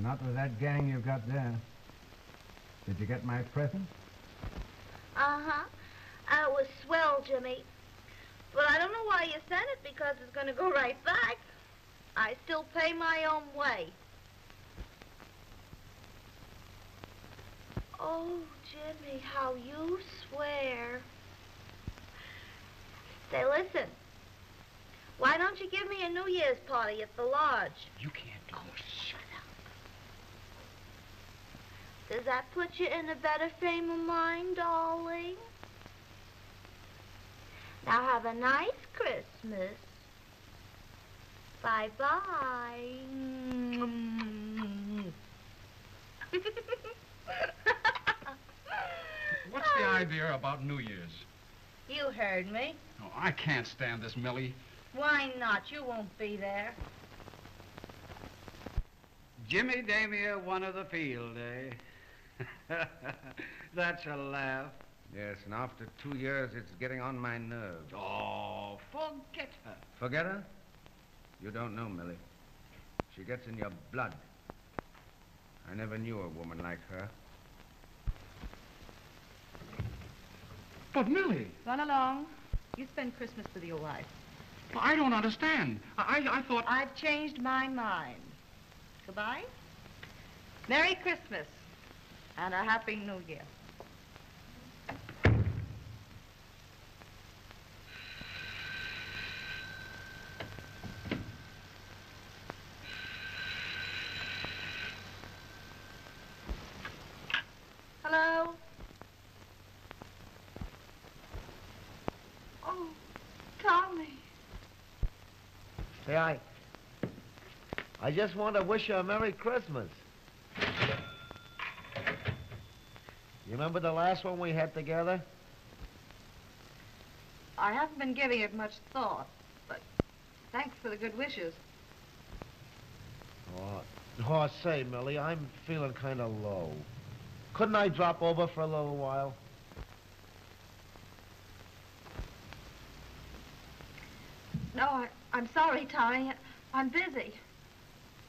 Not with that gang you've got there. Did you get my present? Uh-huh. It was swell, Jimmy. Well, I don't know why you sent it, because it's going to go right back. I still pay my own way. Oh, Jimmy, how you swear. Say, listen. Why don't you give me a New Year's party at the lodge? You can't do this. Shut up. Does that put you in a better frame of mind, darling? Now have a nice Christmas. Bye-bye. What's the idea about New Year's? You heard me. Oh, I can't stand this, Millie. Why not? You won't be there. Jimmy Damier won of the field, eh? That's a laugh. Yes, and after 2 years, it's getting on my nerves. Oh, forget her. Forget her? You don't know, Millie. She gets in your blood. I never knew a woman like her. But, Millie! Run along. You spend Christmas with your wife. Well, I don't understand. I thought... I've changed my mind. Goodbye. Merry Christmas. And a Happy New Year. Hello? Oh, Tommy. Say, I just want to wish you a Merry Christmas. You remember the last one we had together? I haven't been giving it much thought, but thanks for the good wishes. Oh, say, Millie, I'm feeling kind of low. Couldn't I drop over for a little while? No, I'm sorry, Tommy. I'm busy.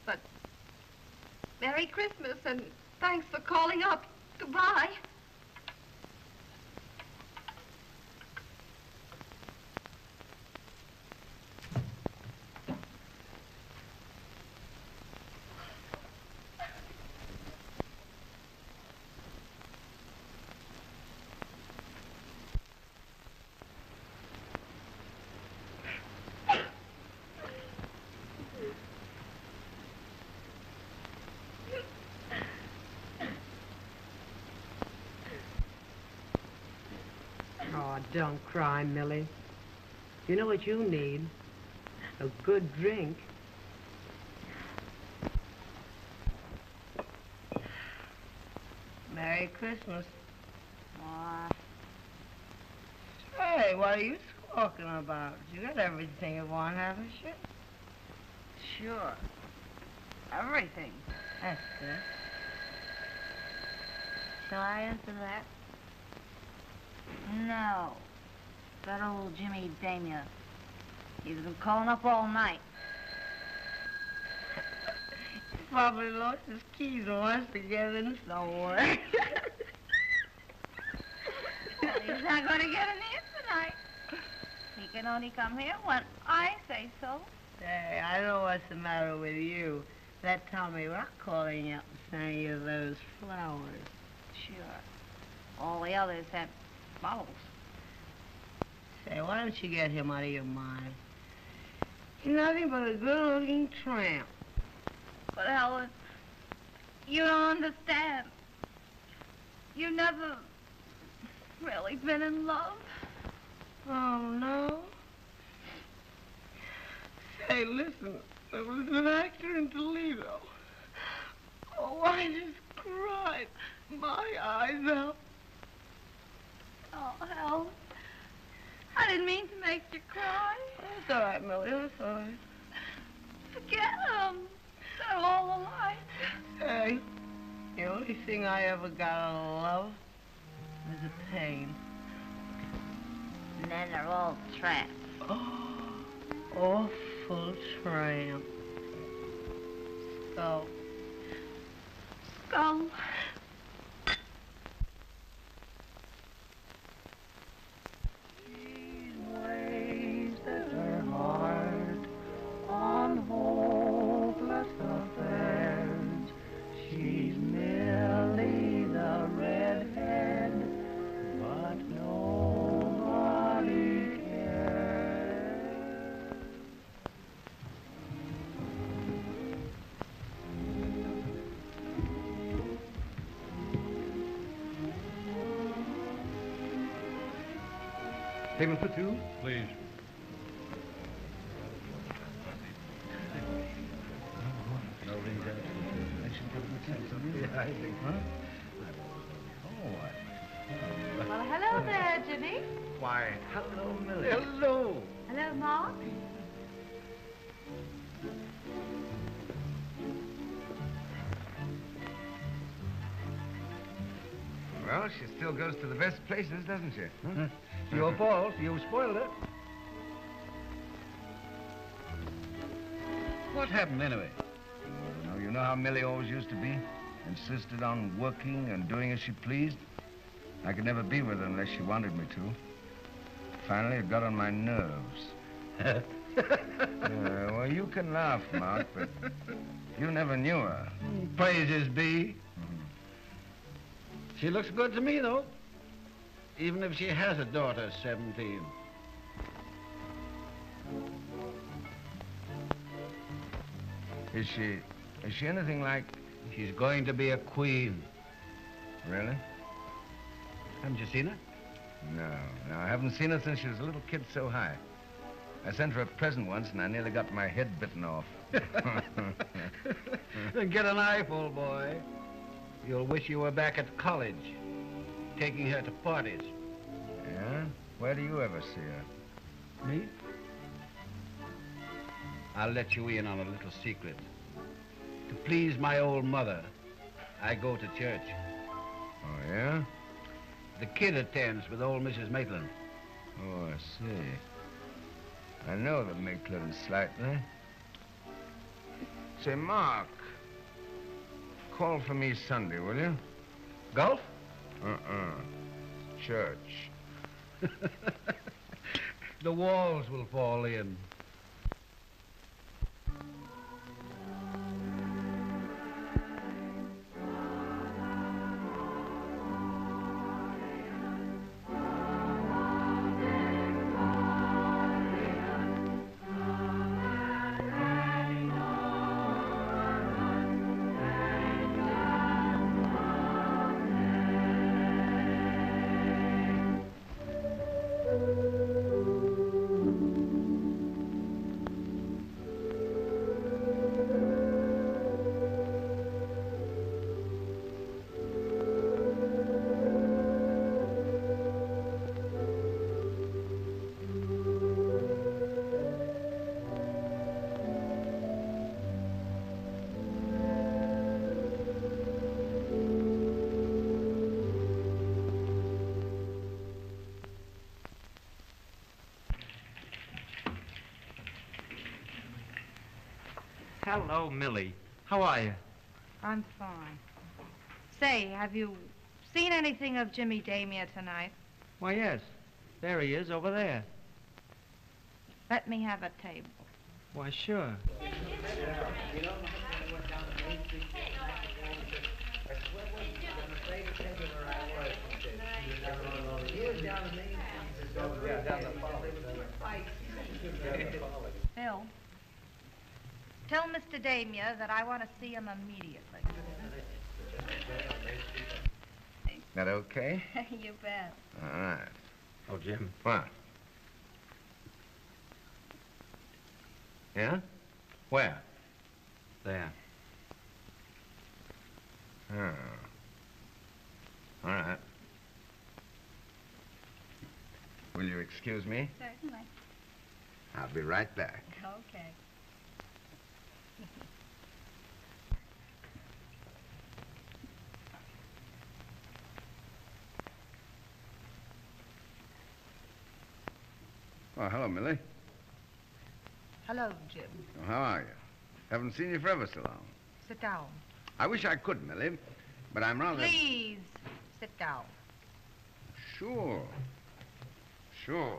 But Merry Christmas and thanks for calling up. Goodbye. Oh, don't cry, Millie. You know what you need? A good drink. Merry Christmas. Aw. Hey, what are you talking about? You got everything you want, haven't you? Sure. Everything. That's good. Shall I answer that? No. That old Jimmy Damier. He's been calling up all night. He probably lost his keys and wants to get in somewhere. Well, he's not going to get in here tonight. He can only come here when I say so. Hey, I know what's the matter with you. That Tommy Rock calling you up and sending you those flowers. Sure. All the others have... bottles. Say, why don't you get him out of your mind? He's nothing but a good-looking tramp. But Helen, you don't understand. You've never really been in love. Oh, no? Say, listen, there was an actor in Toledo. Oh, I just cried my eyes out. Oh, Helen, I didn't mean to make you cry. That's all right, Millie, that's all right. Forget them. They're all alike. Hey, the only thing I ever got out of love was a pain. And then they're all tramps. Oh, awful tramp. Skull. Skull. Table for two, please. No rings out. I should give them a chance on you. Yeah, I think, huh? Oh, well, hello there, Jimmy. Why, hello, Millie. Hello. Hello, Mark. Well, she still goes to the best places, doesn't she? Huh? Your fault. You spoiled it. What happened anyway? Oh, you know how Millie always used to be? Insisted on working and doing as she pleased. I could never be with her unless she wanted me to. Finally, it got on my nerves. Well, you can laugh, Mark, but you never knew her. Praises be. She looks good to me, though. Even if she has a daughter, 17. Is she anything like... She's going to be a queen. Really? Haven't you seen her? No, I haven't seen her since she was a little kid so high. I sent her a present once and I nearly got my head bitten off. Then get a knife, old boy. You'll wish you were back at college. Taking her to parties. Yeah? Where do you ever see her? Me? I'll let you in on a little secret. To please my old mother, I go to church. Yeah? The kid attends with old Mrs. Maitland. Oh, I see. I know the Maitland slightly. Say, Mark, call for me Sunday, will you? Golf? Church. The walls will fall in. Hello, Millie. How are you? I'm fine. Say, have you seen anything of Jimmy Damier tonight? Why, yes. There he is, over there. Let me have a table. Why, sure. Bill. Tell Mr. Damier that I want to see him immediately. That okay? You bet. All right. Oh, Jim. What? Yeah? Where? There. Oh. All right. Will you excuse me? Certainly. I'll be right back. Okay. Oh, hello, Millie. Hello, Jim. Oh, how are you? Haven't seen you for ever so long. Sit down. I wish I could, Millie, but I'm rather... Please, sit down. Sure. Sure.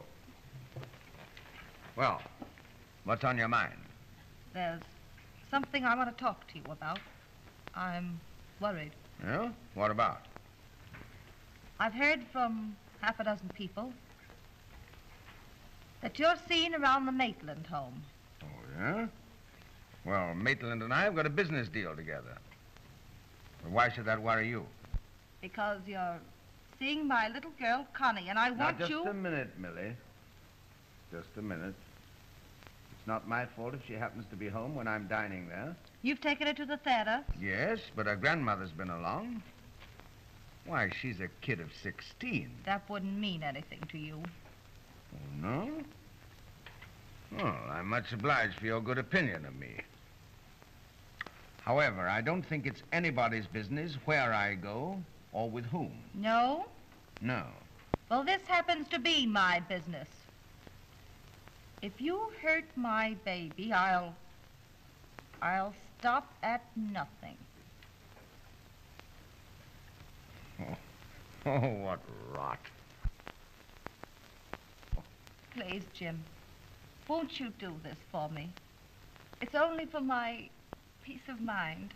Well, what's on your mind? There's something I want to talk to you about. I'm worried. Yeah? What about? I've heard from half a dozen people that you're seen around the Maitland home. Oh, yeah? Well, Maitland and I have got a business deal together. But why should that worry you? Because you're seeing my little girl, Connie, and I want you... Now, just a minute, Millie. Just a minute. It's not my fault if she happens to be home when I'm dining there. You've taken her to the theater? Yes, but her grandmother's been along. Why, she's a kid of 16. That wouldn't mean anything to you. Oh, no? Well, I'm much obliged for your good opinion of me. However, I don't think it's anybody's business where I go or with whom. No? No. Well, this happens to be my business. If you hurt my baby, I'll stop at nothing. Oh, oh, what rot. Please, Jim, won't you do this for me? It's only for my peace of mind.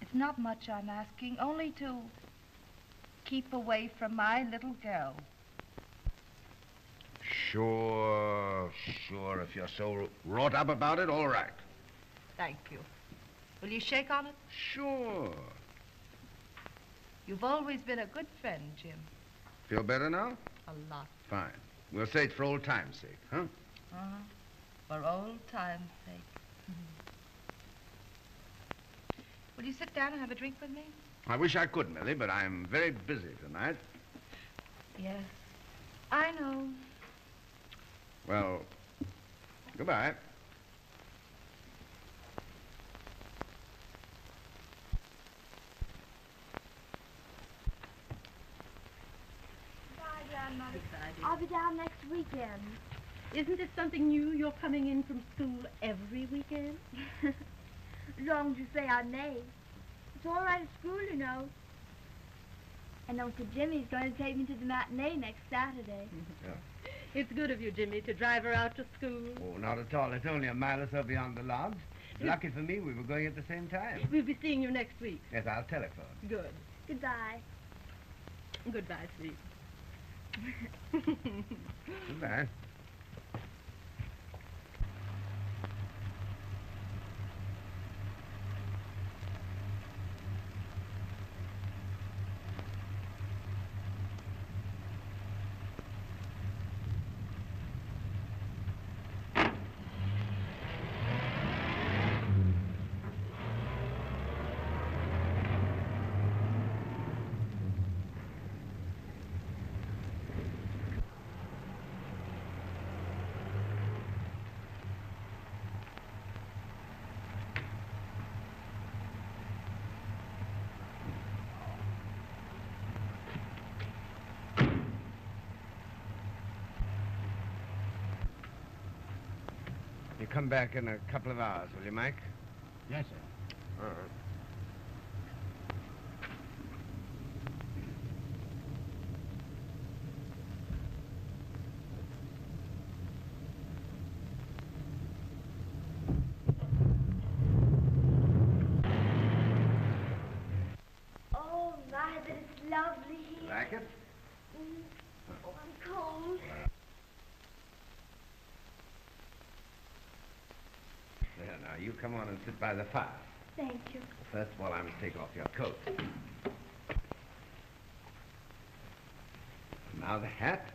It's not much I'm asking, only to keep away from my little girl. Sure, sure, if you're so wrought up about it, all right. Thank you. Will you shake on it? Sure. You've always been a good friend, Jim. Feel better now? A lot. Fine. We'll say it for old time's sake, huh? Uh-huh. For old time's sake. Mm-hmm. Will you sit down and have a drink with me? I wish I could, Millie, but I'm very busy tonight. Yes, I know. Well, goodbye. be down next weekend. Isn't this something new? You're coming in from school every weekend? As long as you say I may. It's all right at school, you know. And Uncle Jimmy's going to take me to the matinee next Saturday. Yeah. It's good of you, Jimmy, to drive her out to school. Oh, not at all. It's only a mile or so beyond the lodge. Lucky for me, we were going at the same time. We'll be seeing you next week. Yes, I'll telephone. Good. Goodbye. Goodbye, sweet. Goodbye. Come back in a couple of hours, will you, Mike? Yes, sir. All right. Oh, my, but it's lovely here. Like it? Oh, I'm cold. You come on and sit by the fire. Thank you. First of all, I must take off your coat. Now the hat.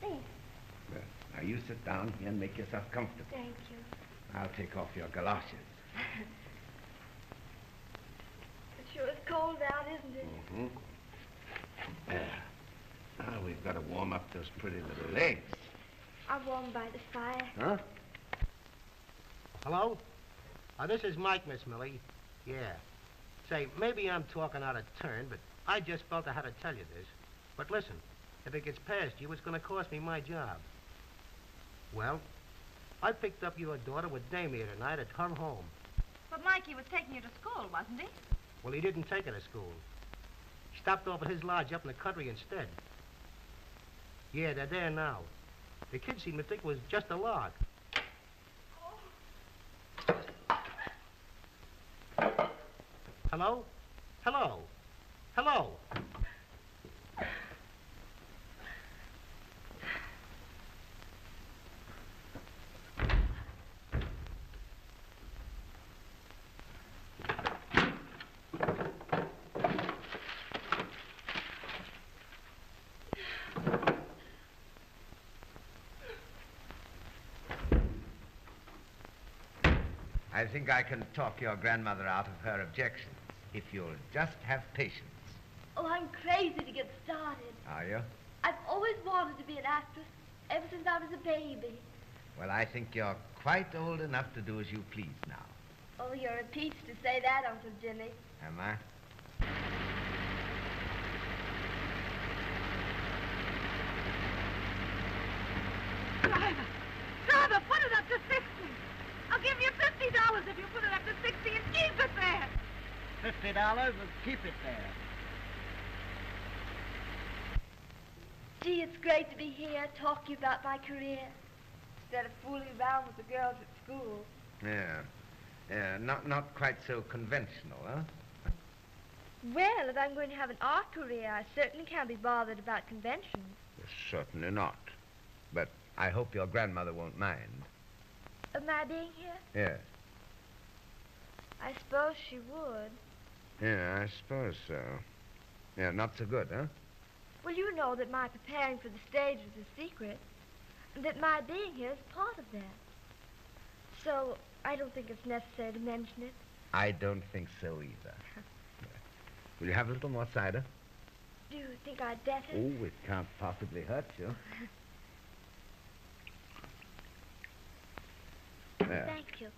Thanks. Well, now you sit down here and make yourself comfortable. Thank you. I'll take off your galoshes. It sure is cold out, isn't it? Mm-hmm. There. Now we've got to warm up those pretty little legs. I'll warm by the fire. Huh? Hello? This is Mike, Miss Millie. Yeah. Say, maybe I'm talking out of turn, but I just felt I had to tell you this. But listen, if it gets past you, it's going to cost me my job. Well, I picked up your daughter with Damier tonight at her home. But Mikey was taking you to school, wasn't he? Well, he didn't take her to school. Stopped off at his lodge up in the country instead. Yeah, they're there now. The kids seem to think it was just a lark. Hello? Hello? Hello? I think I can talk your grandmother out of her objection. If you'll just have patience. Oh, I'm crazy to get started. Are you? I've always wanted to be an actress, ever since I was a baby. Well, I think you're quite old enough to do as you please now. Oh, you're a peach to say that, Uncle Jimmy. Am I? Driver! Driver, put it up to 60! I'll give you $50 if you put it up to 60 and keep it there! $50 and keep it there. Gee, it's great to be here talking about my career instead of fooling around with the girls at school. Yeah. Yeah, not quite so conventional, huh? Well, if I'm going to have an art career, I certainly can't be bothered about conventions. Certainly not. But I hope your grandmother won't mind. Of my being here? Yes. I suppose she would. Yeah, I suppose so. Yeah, not so good, huh? Well, you know that my preparing for the stage was a secret, and that my being here is part of that. So, I don't think it's necessary to mention it. I don't think so either. Will you have a little more cider? Do you think I'd better? Oh, it can't possibly hurt you. There. Thank you.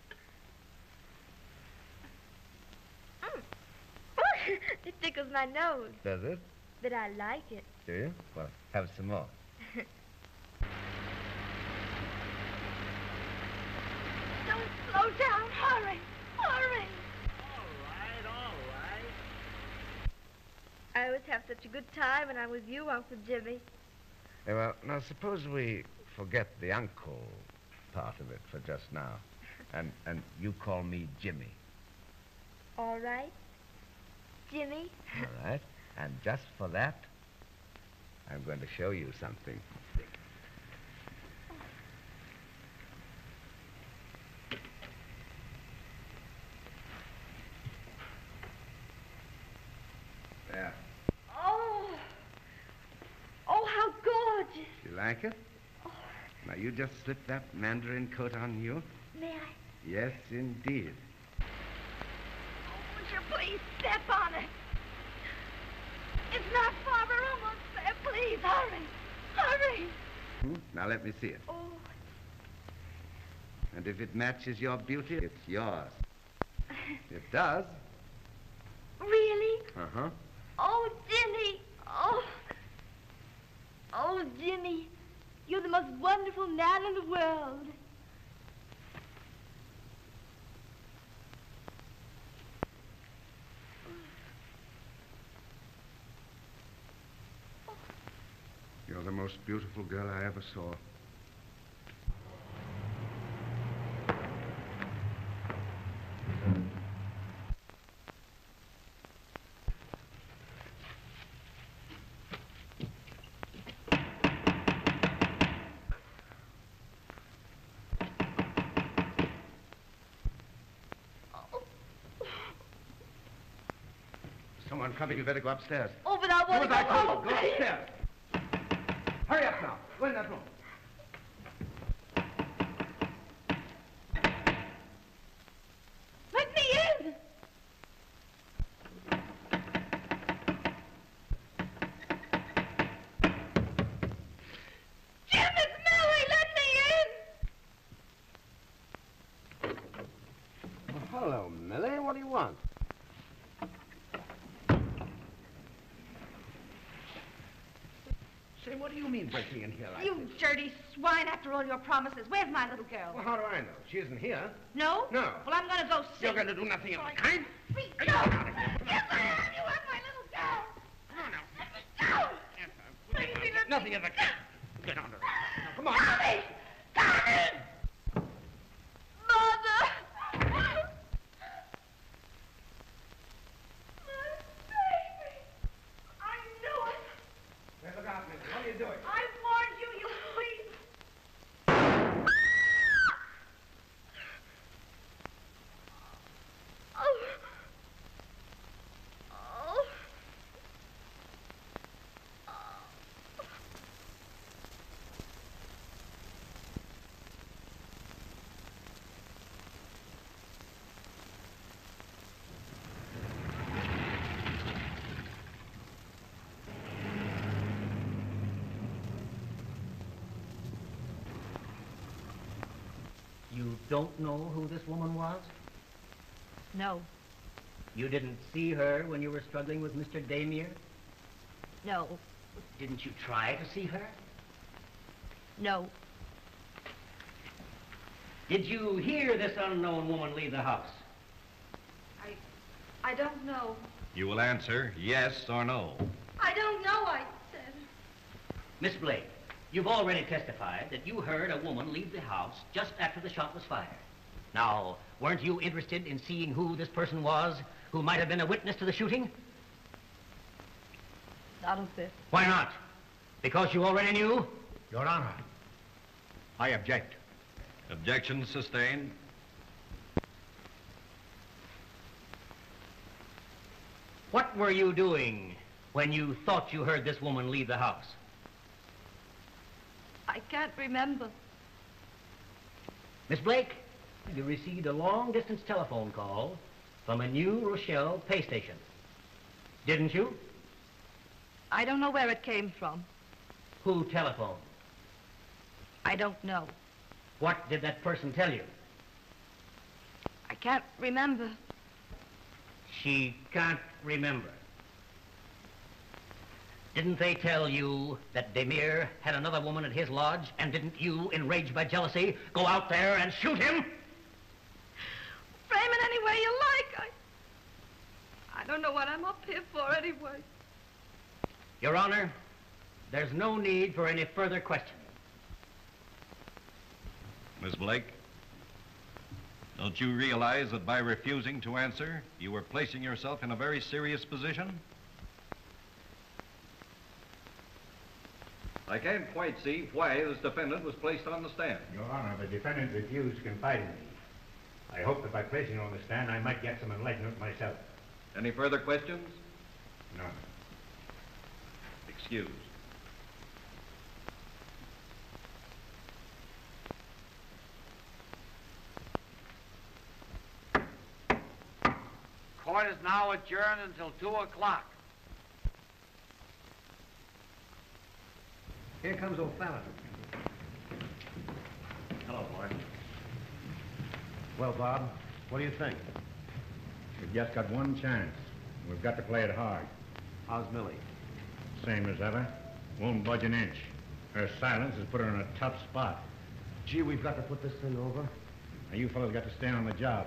It tickles my nose. Does it? But I like it. do you? Well, have some more. Don't slow down. Hurry. Hurry. All right. I always have such a good time when I'm with you, Uncle Jimmy. Yeah, well, now, suppose we forget the uncle part of it for just now. And you call me Jimmy. All right. Jimmy. All right. And just for that, I'm going to show you something. There. Oh. Oh, how gorgeous. You like it? Oh. Now, you just slip that mandarin coat on you. May I? Yes, indeed. Oh, would you please step on it? It's not far, we're almost there. Please, hurry. Hurry. Now, let me see it. Oh. And if it matches your beauty, it's yours. It does. Really? Uh-huh. Oh, Jimmy. Oh. Oh, Jimmy. You're the most wonderful man in the world. You're the most beautiful girl I ever saw. Someone coming, you better go upstairs. Oh, but I want to go home. Go upstairs. Hurry up now. Go in that room. Let me in. Jim, it's Millie. Let me in. Well, hello, Millie. What do you want? What do you mean breaking in here like this? You dirty swine, after all your promises. Where's my little girl? Well, how do I know? She isn't here. No? No. Well, I'm going to go see. You're going to do nothing of the kind? Please, go! Yes, I am! You have my little girl! No, no. Let me go! Yes, please, me let nothing me. Of the kind. Get on to it. Now, come on. Tommy! Tommy! You don't know who this woman was? No. You didn't see her when you were struggling with Mr. Damier? No. Didn't you try to see her? No. Did you hear this unknown woman leave the house? I don't know. You will answer yes or no. I don't know, I said. Miss Blake. You've already testified that you heard a woman leave the house just after the shot was fired. Now, weren't you interested in seeing who this person was, who might have been a witness to the shooting? Not a bit. Why not? Because you already knew? Your Honor, I object. Objection sustained. What were you doing when you thought you heard this woman leave the house? I can't remember. Miss Blake, you received a long-distance telephone call from a New Rochelle pay station, didn't you? I don't know where it came from. Who telephoned? I don't know. What did that person tell you? I can't remember. She can't remember. Didn't they tell you that Damier had another woman at his lodge? And didn't you, enraged by jealousy, go out there and shoot him? Frame it any way you like. I don't know what I'm up here for anyway. Your Honor, there's no need for any further questioning. Miss Blake, don't you realize that by refusing to answer, you were placing yourself in a very serious position? I can't quite see why this defendant was placed on the stand. Your Honor, the defendant refused to confide in me. I hope that by placing him on the stand, I might get some enlightenment myself. Any further questions? No. Excused. Court is now adjourned until 2 o'clock. Here comes O'Fallon. Hello, boy. Well, Bob, what do you think? We've just got one chance. We've got to play it hard. How's Millie? Same as ever. Won't budge an inch. Her silence has put her in a tough spot. Gee, we've got to put this thing over. Now, you fellas got to stay on the job.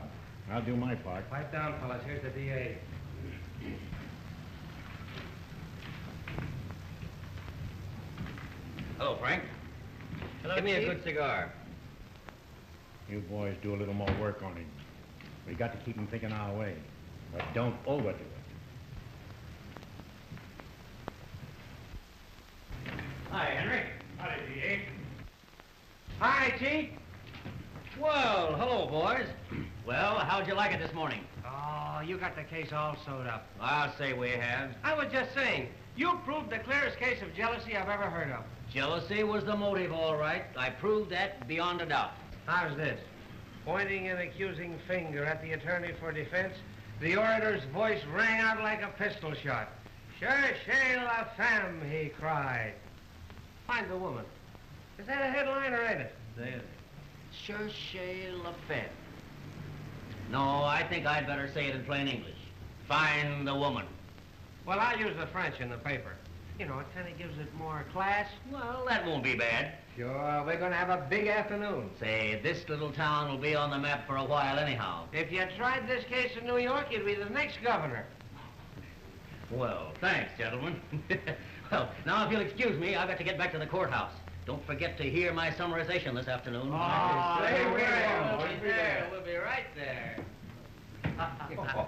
I'll do my part. Pipe down, fellas. Here's the DA. Hello, Frank. Hello, Chief. Give me a good cigar. You boys do a little more work on him. We got to keep him thinking our way, but don't overdo it. Hi, Henry. Howdy, D.A. Hi, Chief. Well, hello, boys. Well, how'd you like it this morning? Oh, you got the case all sewed up. I'll say we have. I was just saying, you proved the clearest case of jealousy I've ever heard of. Jealousy was the motive, all right. I proved that beyond a doubt. How's this? Pointing an accusing finger at the attorney for defense, the orator's voice rang out like a pistol shot. Cherchez la femme, he cried. Find the woman. Is that a headline or ain't it? There. Cherchez la femme. No, I think I'd better say it in plain English. Find the woman. Well, I'll use the French in the paper. You know, it kind of gives it more class. Well, that won't be bad. Sure, we're going to have a big afternoon. Say, this little town will be on the map for a while anyhow. If you tried this case in New York, you'd be the next governor. Well, thanks, gentlemen. Well, now, if you'll excuse me, I've got to get back to the courthouse. Don't forget to hear my summarization this afternoon. Oh, we'll be there. We'll be right there. Oh.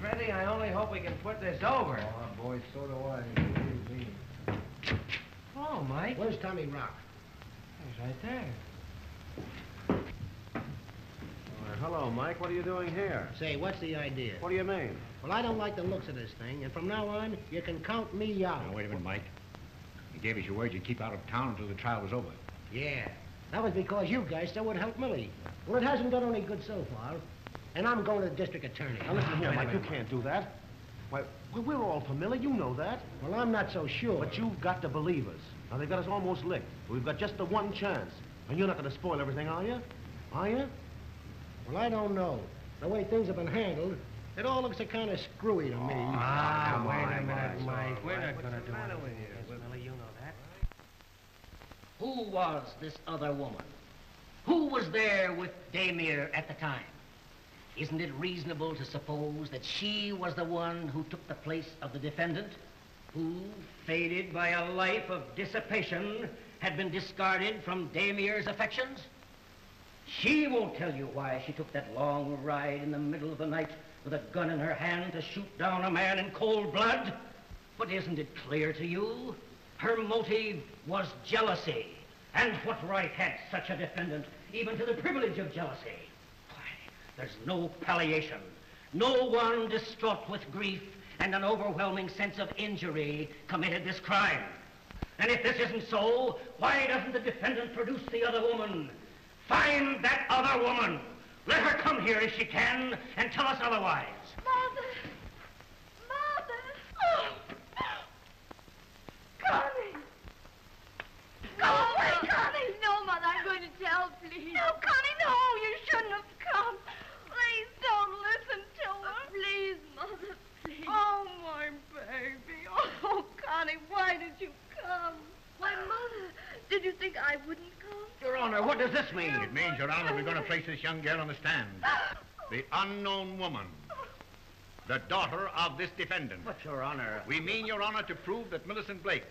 Freddie, I only hope we can put this over. Oh, boy, so do I. Hello, Mike. Where's Tommy Rock? He's right there. Well, hello, Mike. What are you doing here? Say, what's the idea? What do you mean? Well, I don't like the looks of this thing, and from now on, you can count me out. Now, wait a minute, Mike. You gave us your word you'd keep out of town until the trial was over. Yeah. That was because you guys said would help Millie. Well, it hasn't done any good so far. And I'm going to the district attorney. Now, listen here, Mike, you can't do that. Why, we're all familiar, you know that. Well, I'm not so sure. But you've got to believe us. Now, they've got us almost licked. We've got just the one chance. And you're not going to spoil everything, are you? Are you? Well, I don't know. The way things have been handled, it all looks kind of screwy to me. Ah, wait a minute, Mike. We're not going to do it with you. Millie, you know that. Who was this other woman? Who was there with Damier at the time? Isn't it reasonable to suppose that she was the one who took the place of the defendant, who, faded by a life of dissipation, had been discarded from Damier's affections? She won't tell you why she took that long ride in the middle of the night with a gun in her hand to shoot down a man in cold blood. But isn't it clear to you? Her motive was jealousy. And what right had such a defendant even to the privilege of jealousy? There's no palliation. No one distraught with grief and an overwhelming sense of injury committed this crime. And if this isn't so, why doesn't the defendant produce the other woman? Find that other woman. Let her come here if she can and tell us otherwise. Mother! Mother! Oh! Connie! Oh, wait, Connie! No, Mother, I'm going to tell, please. No, Connie, no, you shouldn't have come. Please don't listen to her. Please, Mother, please. Oh, my baby. means, Your Honor, we're going to place this young girl on the stand. The unknown woman, the daughter of this defendant. But, Your Honor... We mean, Your Honor, to prove that Millicent Blake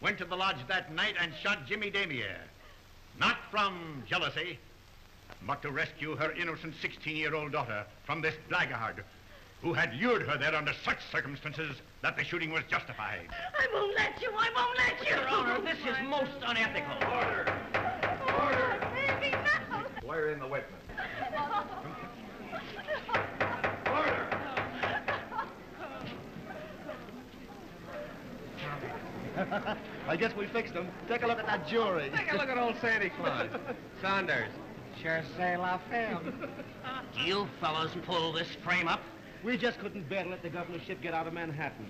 went to the lodge that night and shot Jimmy Damier. Not from jealousy, but to rescue her innocent 16-year-old daughter from this blackguard who had lured her there under such circumstances that the shooting was justified. I won't let you! I won't let you! Your Honor, this is most unethical. Order! Order! Baby, no! Wire in the witness. Order! I guess we fixed them. Take a look at that jury. Take a look at old Sandy Claus. Saunders. Sure say la femme. Do you fellows pull this frame up? We just couldn't bear to let the governorship get out of Manhattan.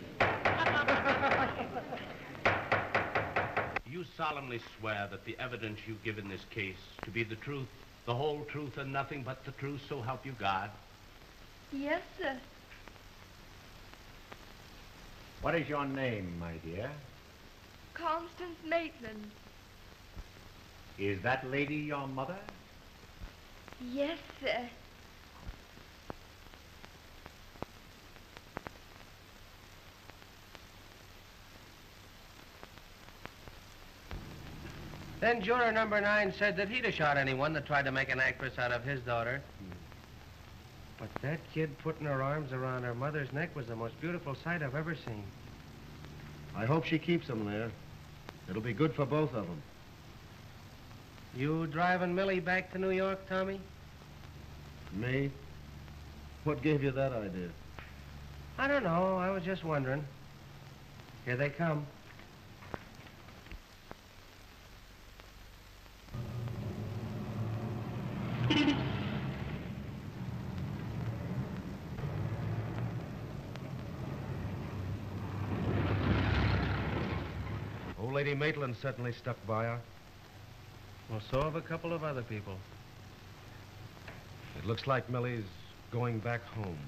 Do you solemnly swear that the evidence you give in this case to be the truth, the whole truth, and nothing but the truth, so help you God? Yes, sir. What is your name, my dear? Constance Maitland. Is that lady your mother? Yes, sir. Then juror number 9 said that he'd have shot anyone that tried to make an actress out of his daughter. But that kid putting her arms around her mother's neck was the most beautiful sight I've ever seen. I hope she keeps them there. It'll be good for both of them. You driving Millie back to New York, Tommy? Me? What gave you that idea? I don't know. I was just wondering. Here they come. Old Lady Maitland certainly stuck by her. Well, so have a couple of other people. It looks like Millie's going back home.